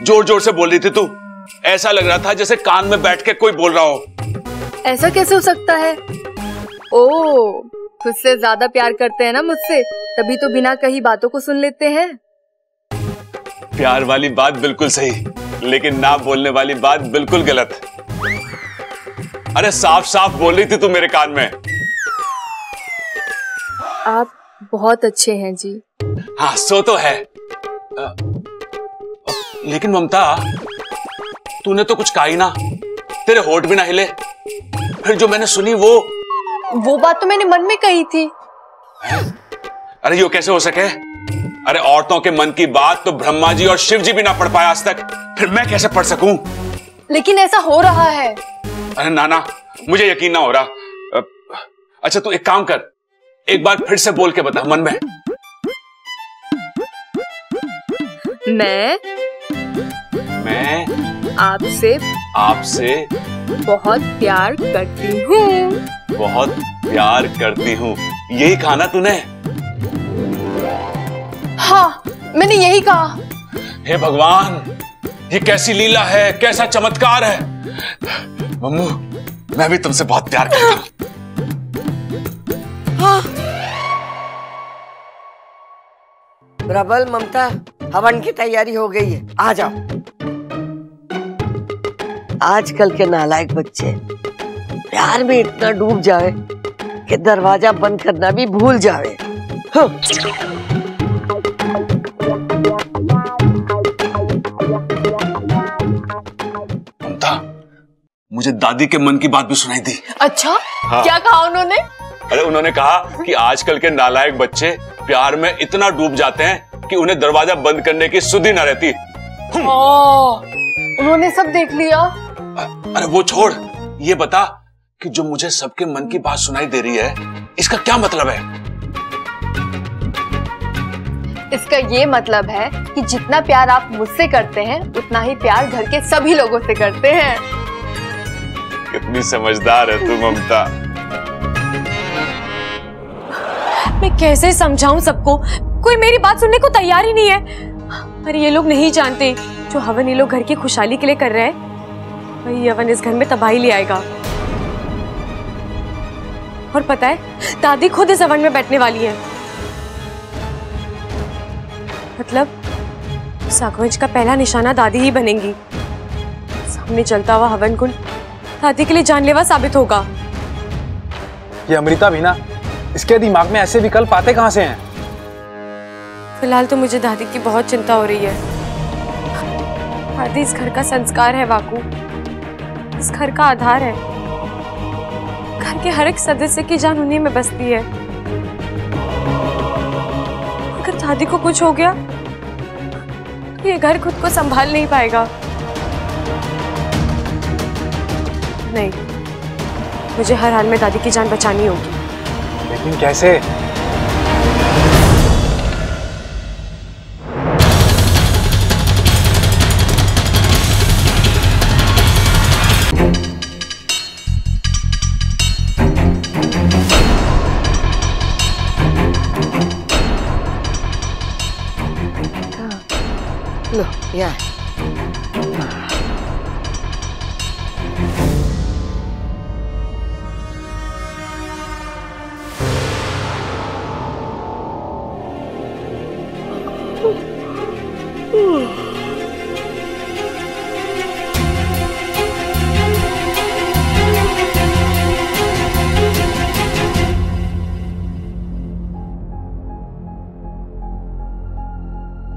जोर जोर से बोल रही थी तू, ऐसा लग रहा था जैसे कान में बैठ के कोई बोल रहा हो। ऐसा कैसे हो सकता है? ओह, खुद से ज्यादा प्यार करते हैं ना मुझसे, तभी तो बिना कही बातों को सुन लेते हैं। प्यार वाली बात बिल्कुल सही, लेकिन ना बोलने वाली बात बिल्कुल गलत। अरे साफ साफ बोल रही थी तू मेरे कान में। आप बहुत अच्छे हैं जी। हाँ सो तो है, लेकिन ममता तूने तो कुछ कहा ही ना, तेरे होठ भी ना हिले। फिर जो मैंने सुनी वो बात तो मैंने मन में कही थी। अरे यो कैसे हो सके? अरे औरतों के मन की बात तो ब्रह्मा जी और शिव जी भी ना पढ़ पाए आज तक, फिर मैं कैसे पढ़ सकूं? लेकिन ऐसा हो रहा है। अरे नाना, मुझे यकीन ना हो रहा। अच्छा तू एक काम कर, एक बार फिर से बोल के बता मन में। मैं आपसे बहुत प्यार करती हूँ। बहुत प्यार करती हूँ, यही कहा ना तूने? हाँ मैंने यही कहा। हे भगवान, ये कैसी लीला है, कैसा चमत्कार है। मम्मू मैं भी तुमसे बहुत प्यार करती हूँ। हाँ। प्रबल, ममता हवन की तैयारी हो गई है, आ जाओ। आजकल के नालायक बच्चे प्यार में इतना डूब जावे कि दरवाजा बंद करना भी भूल जावे। ममता, मुझे दादी के मन की बात भी सुनाई दी। अच्छा हाँ। क्या कहा उन्होंने? अरे उन्होंने कहा कि आजकल के नालायक बच्चे प्यार में इतना डूब जाते हैं कि उन्हें दरवाजा बंद करने की सुधि ना रहती। उन्होंने सब देख लिया। अरे वो छोड़, ये बता कि जो मुझे सबके मन की बात सुनाई दे रही है, इसका क्या मतलब है? इसका ये मतलब है कि जितना प्यार आप मुझसे करते हैं उतना ही प्यार घर के सभी लोगों से करते हैं। कितनी समझदार है तू ममता। मैं कैसे समझाऊं सबको, कोई मेरी बात सुनने को तैयार ही नहीं है। पर ये लोग नहीं जानते जो हवन ये लोग घर की खुशहाली के लिए कर रहे हैं, वही हवन इस घर में तबाही ले आएगा। और पता है दादी खुद इस हवन में बैठने वाली है, मतलब सागवंश का पहला निशाना दादी ही बनेंगी। सामने चलता हुआ हवन कुंड दादी के लिए जानलेवा साबित होगा। ये अमृता भी ना, इसके दिमाग में ऐसे विकल्प आते कहां से हैं? फिलहाल तो मुझे दादी की बहुत चिंता हो रही है। दादी इस घर का संस्कार है वाकू, इस घर का आधार है। घर के हर एक सदस्य की जान उन्हीं में बसती है। अगर दादी को कुछ हो गया तो ये घर खुद को संभाल नहीं पाएगा। नहीं, मुझे हर हाल में दादी की जान बचानी होगी। लेकिन कैसे? लो यार।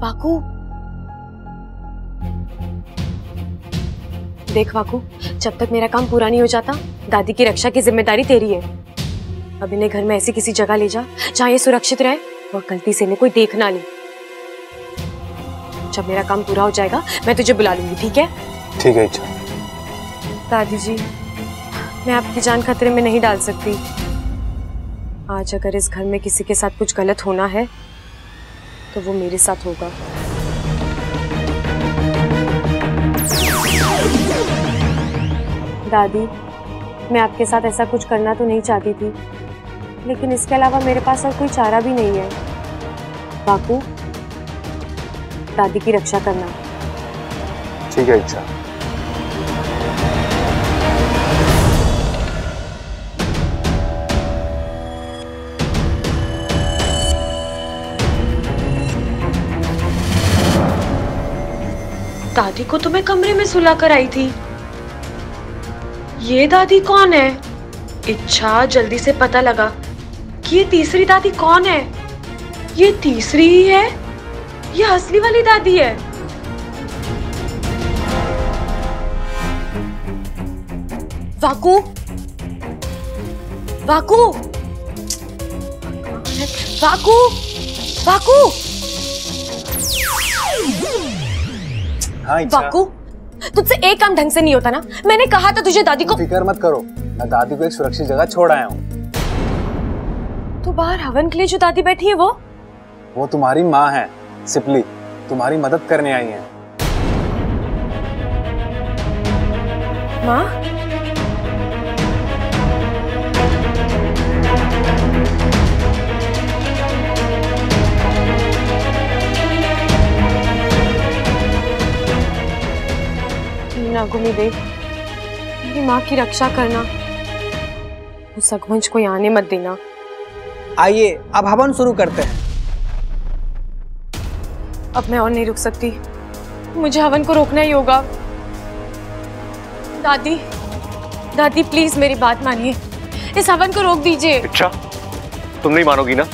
वाकू, देख वाकू, जब तक मेरा काम पूरा नहीं हो जाता दादी की रक्षा की जिम्मेदारी तेरी है। अब इन्हें घर में ऐसी किसी जगह ले जा जहां ये सुरक्षित रहे और गलती से इन्हें कोई देखना नहीं। जब मेरा काम पूरा हो जाएगा मैं तुझे बुला लूंगी, ठीक है? ठीक है इच्छा। दादी जी, मैं आपकी जान खतरे में नहीं डाल सकती। आज अगर इस घर में किसी के साथ कुछ गलत होना है तो वो मेरे साथ होगा। दादी, मैं आपके साथ ऐसा कुछ करना तो नहीं चाहती थी, लेकिन इसके अलावा मेरे पास और कोई चारा भी नहीं है। बापू, दादी की रक्षा करना। ठीक है इच्छा। दादी को तो मैं कमरे में सुला कर आई थी, ये दादी कौन है? इच्छा जल्दी से पता लगा कि ये तीसरी दादी कौन है। ये तीसरी ही है, ये असली वाली दादी है। वाकू, वाकू, वाकू, वाकू। वाकू, तुझसे एक काम ढंग से नहीं होता ना। मैंने कहा था तुझे दादी को। फिकर मत करो, मैं दादी को एक सुरक्षित जगह छोड़ आया हूँ। तो बाहर हवन के लिए जो दादी बैठी है वो तुम्हारी माँ है सिपली, तुम्हारी मदद करने आई है। माँ? नागोमदेव, मेरी माँ की रक्षा करना, उस अगवंश को यहाँ आने मत देना। आइए अब हवन शुरू करते हैं। अब मैं और नहीं रुक सकती, मुझे हवन को रोकना ही होगा। दादी, दादी प्लीज मेरी बात मानिए, इस हवन को रोक दीजिए। इच्छा, तुम नहीं मानोगी ना?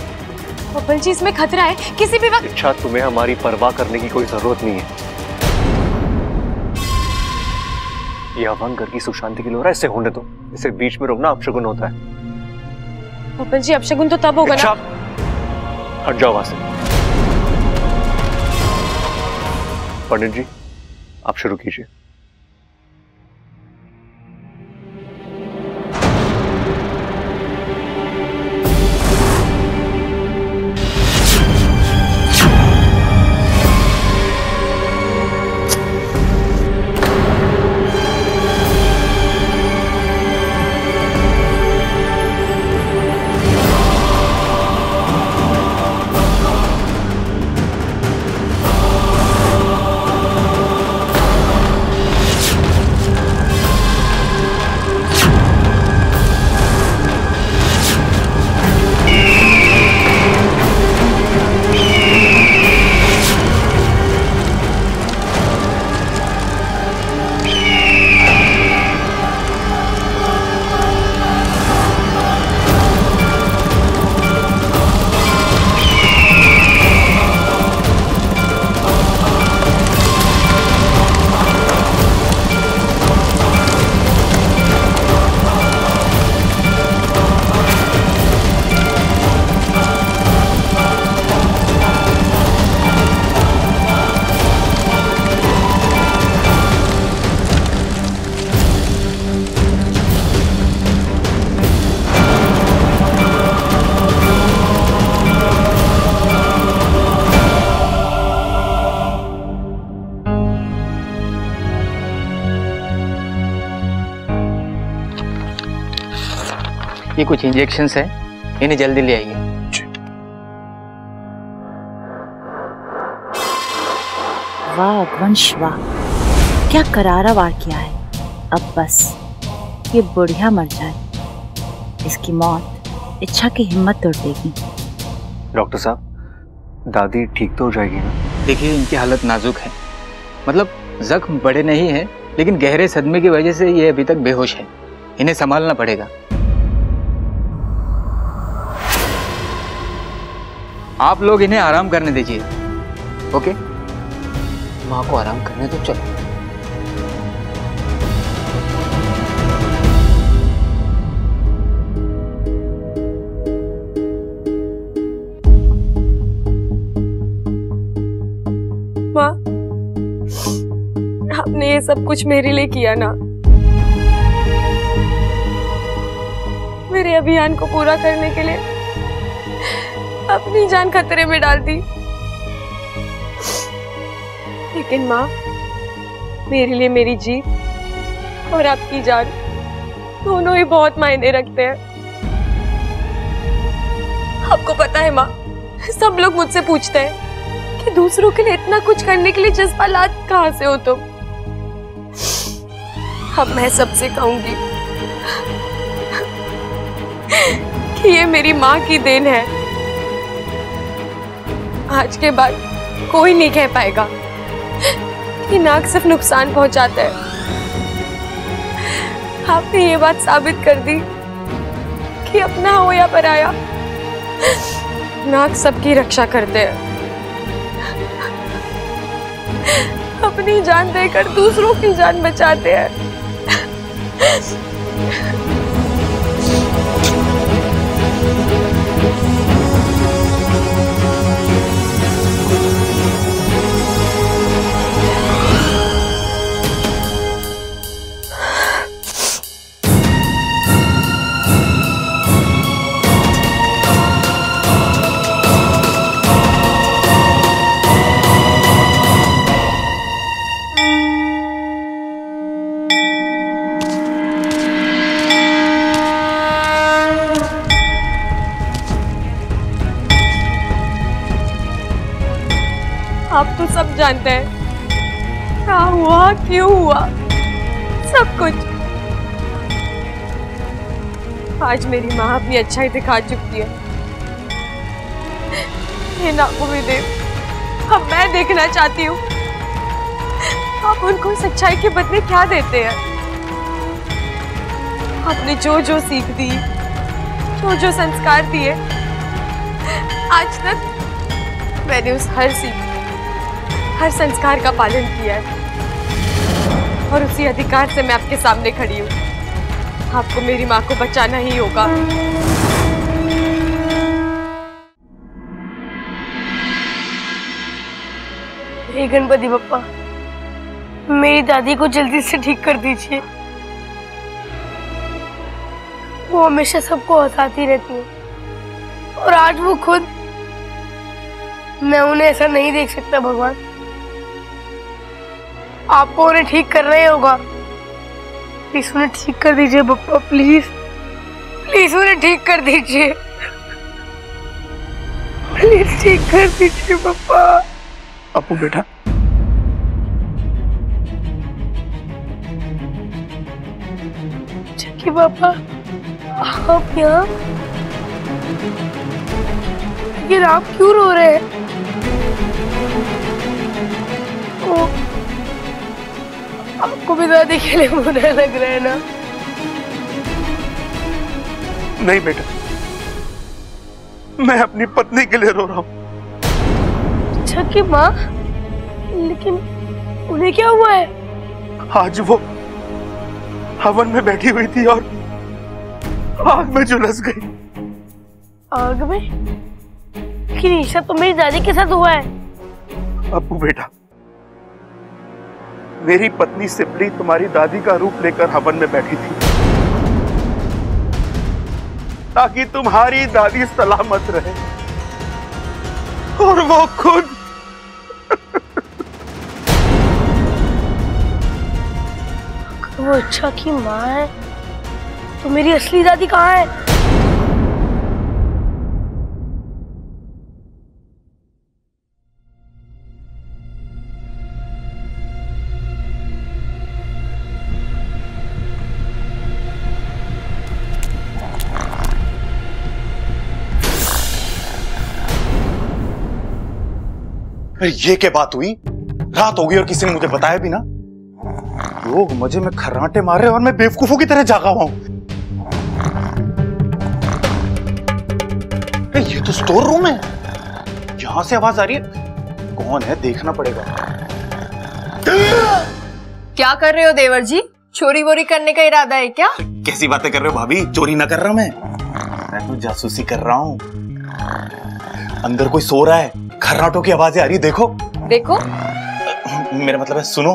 बब्बल जी, इसमें खतरा है किसी भी वक्त। इच्छा, तुम्हें हमारी परवाह करने की कोई जरूरत नहीं है। यह हवन घर की सुख शांति के लिए हो रहा है, इसे होने दो। इसे बीच में रोकना अपशगुन होता है। पापा जी, अपशगुन तो तब होगा ना। हट जाओ वहां से। पंडित जी, आप शुरू कीजिए। ये कुछ इंजेक्शंस हैं, इन्हें जल्दी ले आइए। वाह अग्वंश वाह, क्या करारा वार किया है। अब बस ये बुढ़िया मर जाए, इसकी मौत इच्छा की हिम्मत तोड़ देगी। डॉक्टर साहब, दादी ठीक तो हो जाएगी ना? देखिए, इनकी हालत नाजुक है, मतलब जख्म बड़े नहीं हैं, लेकिन गहरे सदमे की वजह से ये अभी तक बेहोश है। इन्हें संभालना पड़ेगा। आप लोग इन्हें आराम करने दीजिए। ओके, माँ को आराम करने दो। चलो। माँ, आपने ये सब कुछ मेरे लिए किया ना। मेरे अभियान को पूरा करने के लिए अपनी जान खतरे में डाल दी। लेकिन माँ, मेरे लिए मेरी जीत और आपकी जान दोनों ही बहुत मायने रखते हैं। आपको पता है माँ, सब लोग मुझसे पूछते हैं कि दूसरों के लिए इतना कुछ करने के लिए जज्बा लात कहाँ से हो तुम। अब मैं सबसे कहूंगी कि ये मेरी माँ की देन है। आज के बाद कोई नहीं कह पाएगा कि नाग सिर्फ नुकसान पहुंचाता है। आपने ये बात साबित कर दी कि अपना हो या पराया, नाग सबकी रक्षा करते हैं, अपनी जान देकर दूसरों की जान बचाते हैं। आप तो सब जानते हैं क्या हुआ, क्यों हुआ, सब कुछ। आज मेरी माँ अपनी अच्छाई दिखा चुकी है। ये नागोदेव, अब मैं देखना चाहती हूँ आप उनको सच्चाई के बदले क्या देते हैं। आपने जो जो सीख दी, जो जो संस्कार दिए आज तक, मैंने उस हर सीख, हर संस्कार का पालन किया है और उसी अधिकार से मैं आपके सामने खड़ी हूँ। आपको मेरी माँ को बचाना ही होगा। हे गणपति बप्पा, मेरी दादी को जल्दी से ठीक कर दीजिए। वो हमेशा सबको हंसाती रहती है और आज वो खुद, मैं उन्हें ऐसा नहीं देख सकता। भगवान, आपको उन्हें ठीक कर रहे होगा। प्लीज उन्हें ठीक कर दीजिए बप्पा, प्लीज प्लीज उन्हें ठीक कर दीजिए, प्लीज ठीक कर दीजिए बप्पा। अपू बेटा, जकी पापा, आप यहाँ, लेकिन आप क्यों रो रहे हैं? ओ, आपको भी दादी के लिए बुरा लग रहा है ना? नहीं बेटा, मैं अपनी पत्नी के लिए रो रहा हूँ। अच्छा कि माँ, लेकिन उन्हें क्या हुआ है? आज वो हवन में बैठी हुई थी और आग में झुलस गई। आग में? कि ईशा तो मेरी दादी के साथ हुआ है। अपू बेटा, मेरी पत्नी सिपली तुम्हारी दादी का रूप लेकर हवन में बैठी थी ताकि तुम्हारी दादी सलामत रहे, और वो खुद अगर वो इच्छा की माँ है तो मेरी असली दादी कहाँ है? फिर ये क्या बात हुई? रात हो गई और किसी ने मुझे बताया भी ना। लोग मजे में खर्राटे मारे और मैं बेवकूफों की तरह जागा हुआ हूं। ये तो स्टोर रूम है, यहां से आवाज आ रही है। कौन है देखना पड़ेगा। क्या कर रहे हो देवर जी? चोरी वोरी करने का इरादा है क्या? कैसी बातें कर रहे हो भाभी, चोरी ना कर रहा मैं तो जासूसी कर रहा हूँ। अंदर कोई सो रहा है, खर्राटों की आवाजें आ रही है। देखो देखो, मेरा मतलब है सुनो।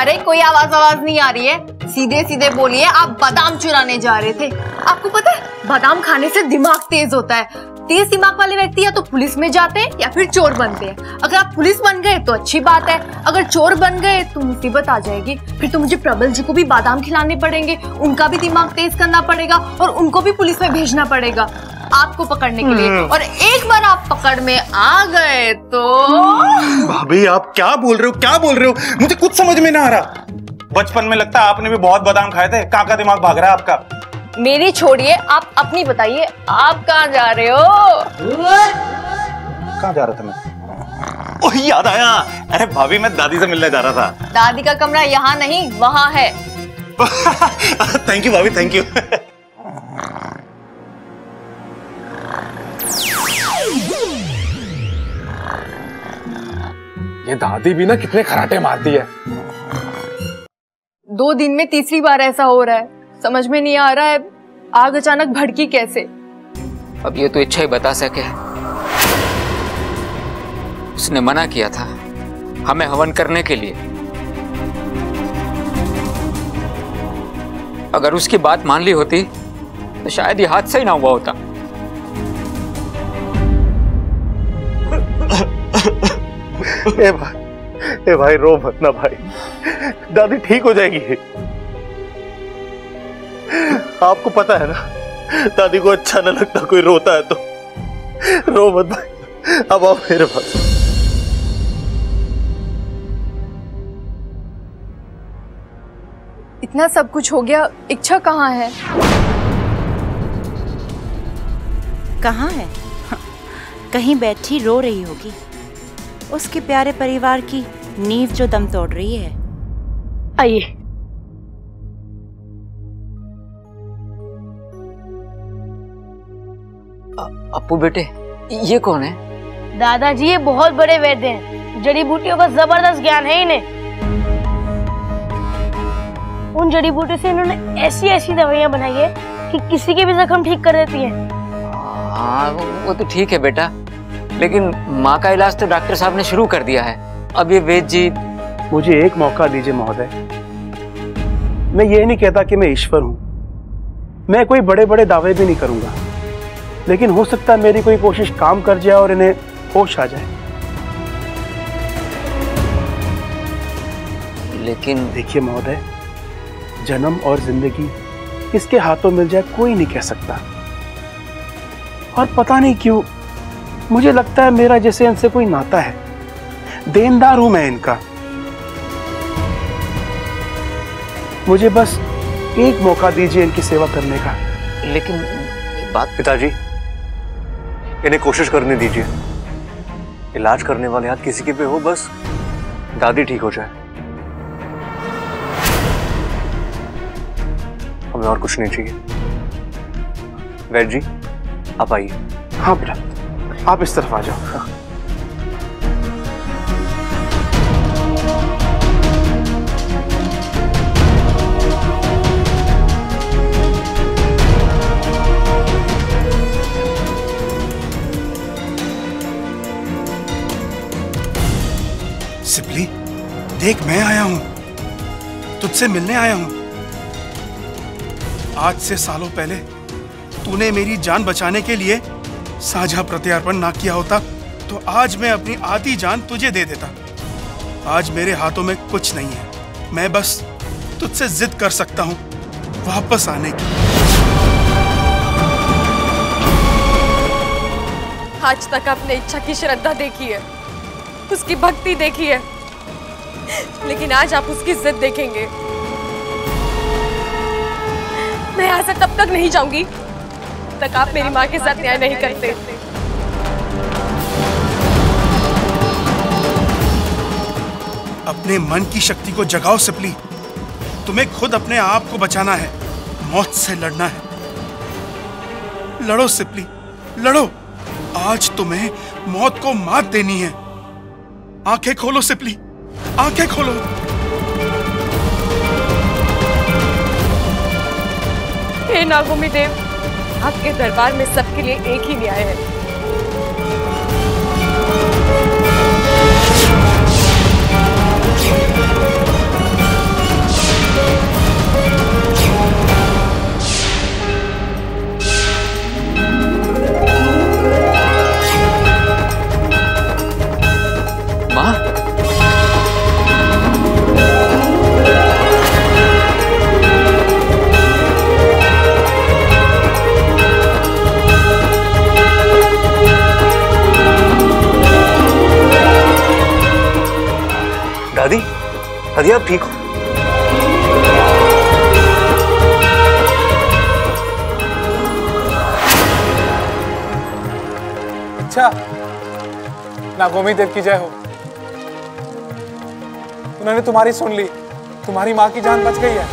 अरे कोई आवाज नहीं आ रही है, सीधे सीधे बोलिए। आप बादाम चुराने जा रहे थे, आपको पता है बादाम खाने से दिमाग तेज होता है। तेज दिमाग वाले व्यक्ति या तो पुलिस में जाते हैं या फिर चोर बनते हैं। अगर आप पुलिस बन गए तो अच्छी बात है, अगर चोर बन गए तो मुसीबत आ जाएगी। फिर तो मुझे प्रबल जी को भी बादाम खिलाने पड़ेंगे, उनका भी दिमाग तेज करना पड़ेगा और उनको भी पुलिस में भेजना पड़ेगा आपको पकड़ने के लिए। और एक बार आप पकड़ में आ गए तो। भाभी आप क्या बोल रहे हो, मुझे कुछ समझ में ना आ रहा। बचपन में लगता है आपने भी बहुत बादाम खाए थे, काका दिमाग भाग रहा है आपका। मेरी छोड़िए, आप अपनी बताइए, आप कहाँ जा रहे हो? कहाँ जा रहा था मैं? ओह याद आया, अरे भाभी मैं दादी से मिलने जा रहा था। दादी का कमरा यहाँ नहीं वहाँ है। थैंक यू भाभी, थैंक यू। ये दादी भी ना कितने खराटे मारती है। 2 दिन में तीसरी बार ऐसा हो रहा है, समझ में नहीं आ रहा है आग अचानक भड़की कैसे। अब ये तो इच्छा ही बता सके। उसने मना किया था हमें हवन करने के लिए। अगर उसकी बात मान ली होती तो शायद ये हादसा ही ना हुआ होता। ए भाई रो मत ना भाई, दादी ठीक हो जाएगी। आपको पता है ना दादी को अच्छा ना लगता कोई रोता है तो। रो मत भाई, अब आओ मेरे पास। इतना सब कुछ हो गया, इच्छा कहाँ है? कहाँ है? कहीं बैठी रो रही होगी। उसके प्यारे परिवार की नींव जो दम तोड़ रही है। आइए। अप्पू बेटे ये कौन है? दादाजी ये बहुत बड़े वैद्य हैं, जड़ी बूटियों का जबरदस्त ज्ञान है इन्हें। उन जड़ी बूटियों से इन्होंने ऐसी दवाइयाँ बनाई है कि किसी के भी जख्म ठीक कर देती है। हाँ वो तो ठीक है बेटा, लेकिन माँ का इलाज तो डॉक्टर साहब ने शुरू कर दिया है। अब ये वेद जी। मुझे एक मौका दीजिए महोदय। मैं ये नहीं कहता कि मैं ईश्वर हूँ, मैं कोई बड़े बड़े दावे भी नहीं करूँगा, लेकिन हो सकता है मेरी कोई कोशिश काम कर जाए और इन्हें होश आ जाए। लेकिन देखिए महोदय, जन्म और जिंदगी इसके हाथों मिल जाए कोई नहीं कह सकता। और पता नहीं क्यों मुझे लगता है मेरा जैसे इनसे कोई नाता है, देनदार हूं मैं इनका। मुझे बस एक मौका दीजिए इनकी सेवा करने का। लेकिन बात। पिताजी इन्हें कोशिश करने दीजिए, इलाज करने वाले हाथ किसी के पे हो, बस दादी ठीक हो जाए, हमें और कुछ नहीं चाहिए। वैद्य जी आप आइए। हाँ बेटा आप इस तरफ आ जाओ। सिपली देख मैं आया हूं, तुझसे मिलने आया हूं। आज से सालों पहले तूने मेरी जान बचाने के लिए साझा प्रत्यार्पण ना किया होता तो आज मैं अपनी आधी जान तुझे दे देता। आज मेरे हाथों में कुछ नहीं है, मैं बस तुझसे जिद कर सकता हूँ वापस आने की। आज तक आपने इच्छा की श्रद्धा देखी है, उसकी भक्ति देखी है, लेकिन आज आप उसकी जिद देखेंगे। मैं यहाँ से तब तक नहीं जाऊंगी तक आप मेरी माँ के साथ न्याय नहीं करते। अपने मन की शक्ति को जगाओ सिपली। तुम्हें खुद अपने आप को बचाना है, मौत से लड़ना है। लड़ो सिपली, लड़ो। आज तुम्हें मौत को मात देनी है। आंखें खोलो सिपली, आंखें खोलो। हे नागोमी देव, आपके दरबार में सबके लिए एक ही न्याय है। दादी, दादी आप ठीक हो? अच्छा, नागोमी देव की जय हो। उन्होंने तुम्हारी सुन ली, तुम्हारी माँ की जान बच गई है।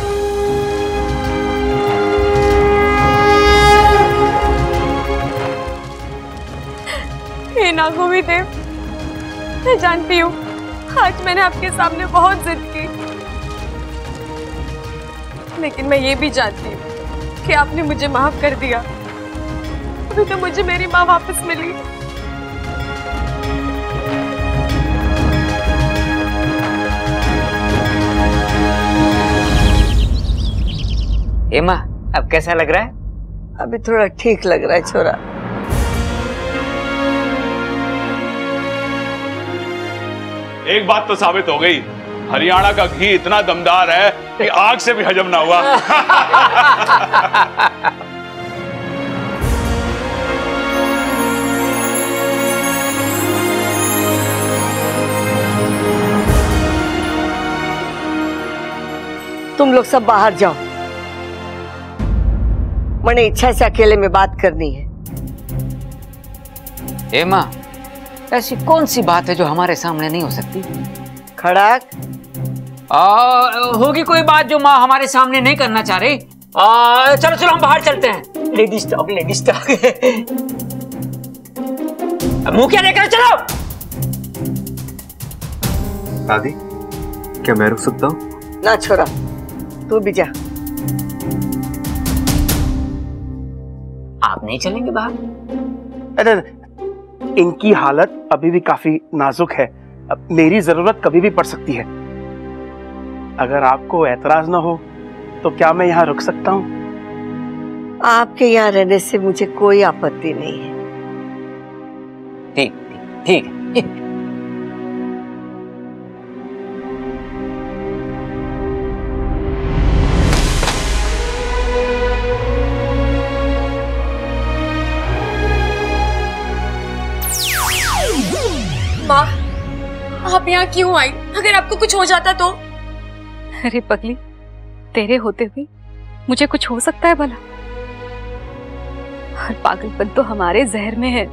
हे नागोमी देव, मैं जानती हूँ आज मैंने आपके सामने बहुत जिद की, लेकिन मैं ये भी जानती हूँ कि आपने मुझे माफ कर दिया। अभी तो मुझे मेरी माँ वापस मिली। ए माँ, अब कैसा लग रहा है? अभी थोड़ा ठीक लग रहा है छोरा। एक बात तो साबित हो गई, हरियाणा का घी इतना दमदार है कि आग से भी हजम ना हुआ। तुम लोग सब बाहर जाओ, मैंने इच्छा से अकेले में बात करनी है। ए माँ, ऐसी कौन सी बात है जो हमारे सामने नहीं हो सकती? खड़ाक होगी कोई बात जो माँ हमारे सामने नहीं करना चाह रही। चलो चलो हम बाहर चलते हैं। Ladies talk, ladies talk. मुंह क्या लेकर चलो। दादी, क्या मैं रुक सकता हूँ? ना छोरा, तू भी जा। आप नहीं चलेंगे बाहर? अरे इनकी हालत अभी भी काफी नाजुक है, मेरी जरूरत कभी भी पड़ सकती है। अगर आपको ऐतराज ना हो तो क्या मैं यहाँ रुक सकता हूँ? आपके यहाँ रहने से मुझे कोई आपत्ति नहीं है। ठीक ठीक ठीक। आप यहाँ क्यों आई? अगर आपको कुछ हो जाता तो? अरे पगली, तेरे होते हुए मुझे कुछ हो सकता है भला? और पागलपन तो हमारे जहर में है।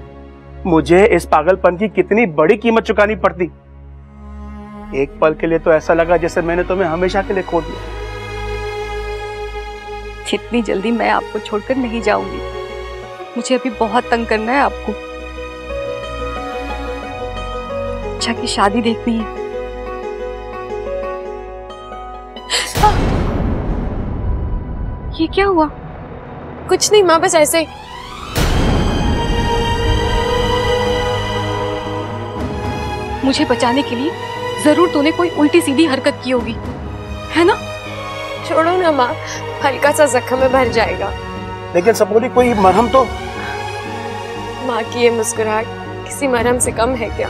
मुझे इस पागलपन की कितनी बड़ी कीमत चुकानी पड़ती। एक पल के लिए तो ऐसा लगा जैसे मैंने तुम्हें हमेशा के लिए खो दिया। जितनी जल्दी मैं आपको छोड़कर नहीं जाऊंगी। मुझे अभी बहुत तंग करना है आपको। अच्छा की शादी देखनी है। ये क्या हुआ? कुछ नहीं माँ, बस ऐसे। मुझे बचाने के लिए जरूर तूने कोई उल्टी सीधी हरकत की होगी, है ना? छोड़ो ना माँ, हल्का सा जख्म में भर जाएगा। लेकिन सबोली कोई मरहम तो? माँ की ये मुस्कुराहट किसी मरहम से कम है क्या?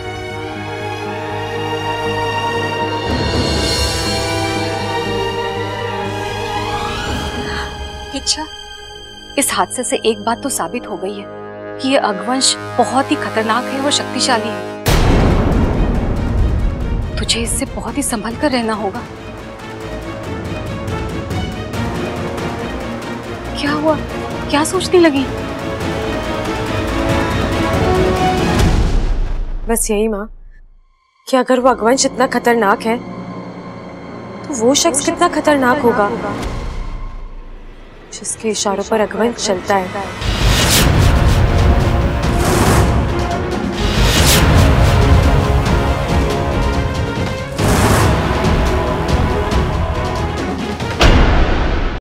अच्छा, इस हादसे से एक बात तो साबित हो गई है कि ये अगवंश बहुत ही खतरनाक है और शक्तिशाली है। तुझे इससे बहुत ही संभल कर रहना होगा। क्या हुआ? क्या सोचने लगी? बस यही माँ कि अगर वो अगवंश इतना खतरनाक है तो वो शख्स कितना खतरनाक होगा जिसके इशारों पर अगवंश चलता है।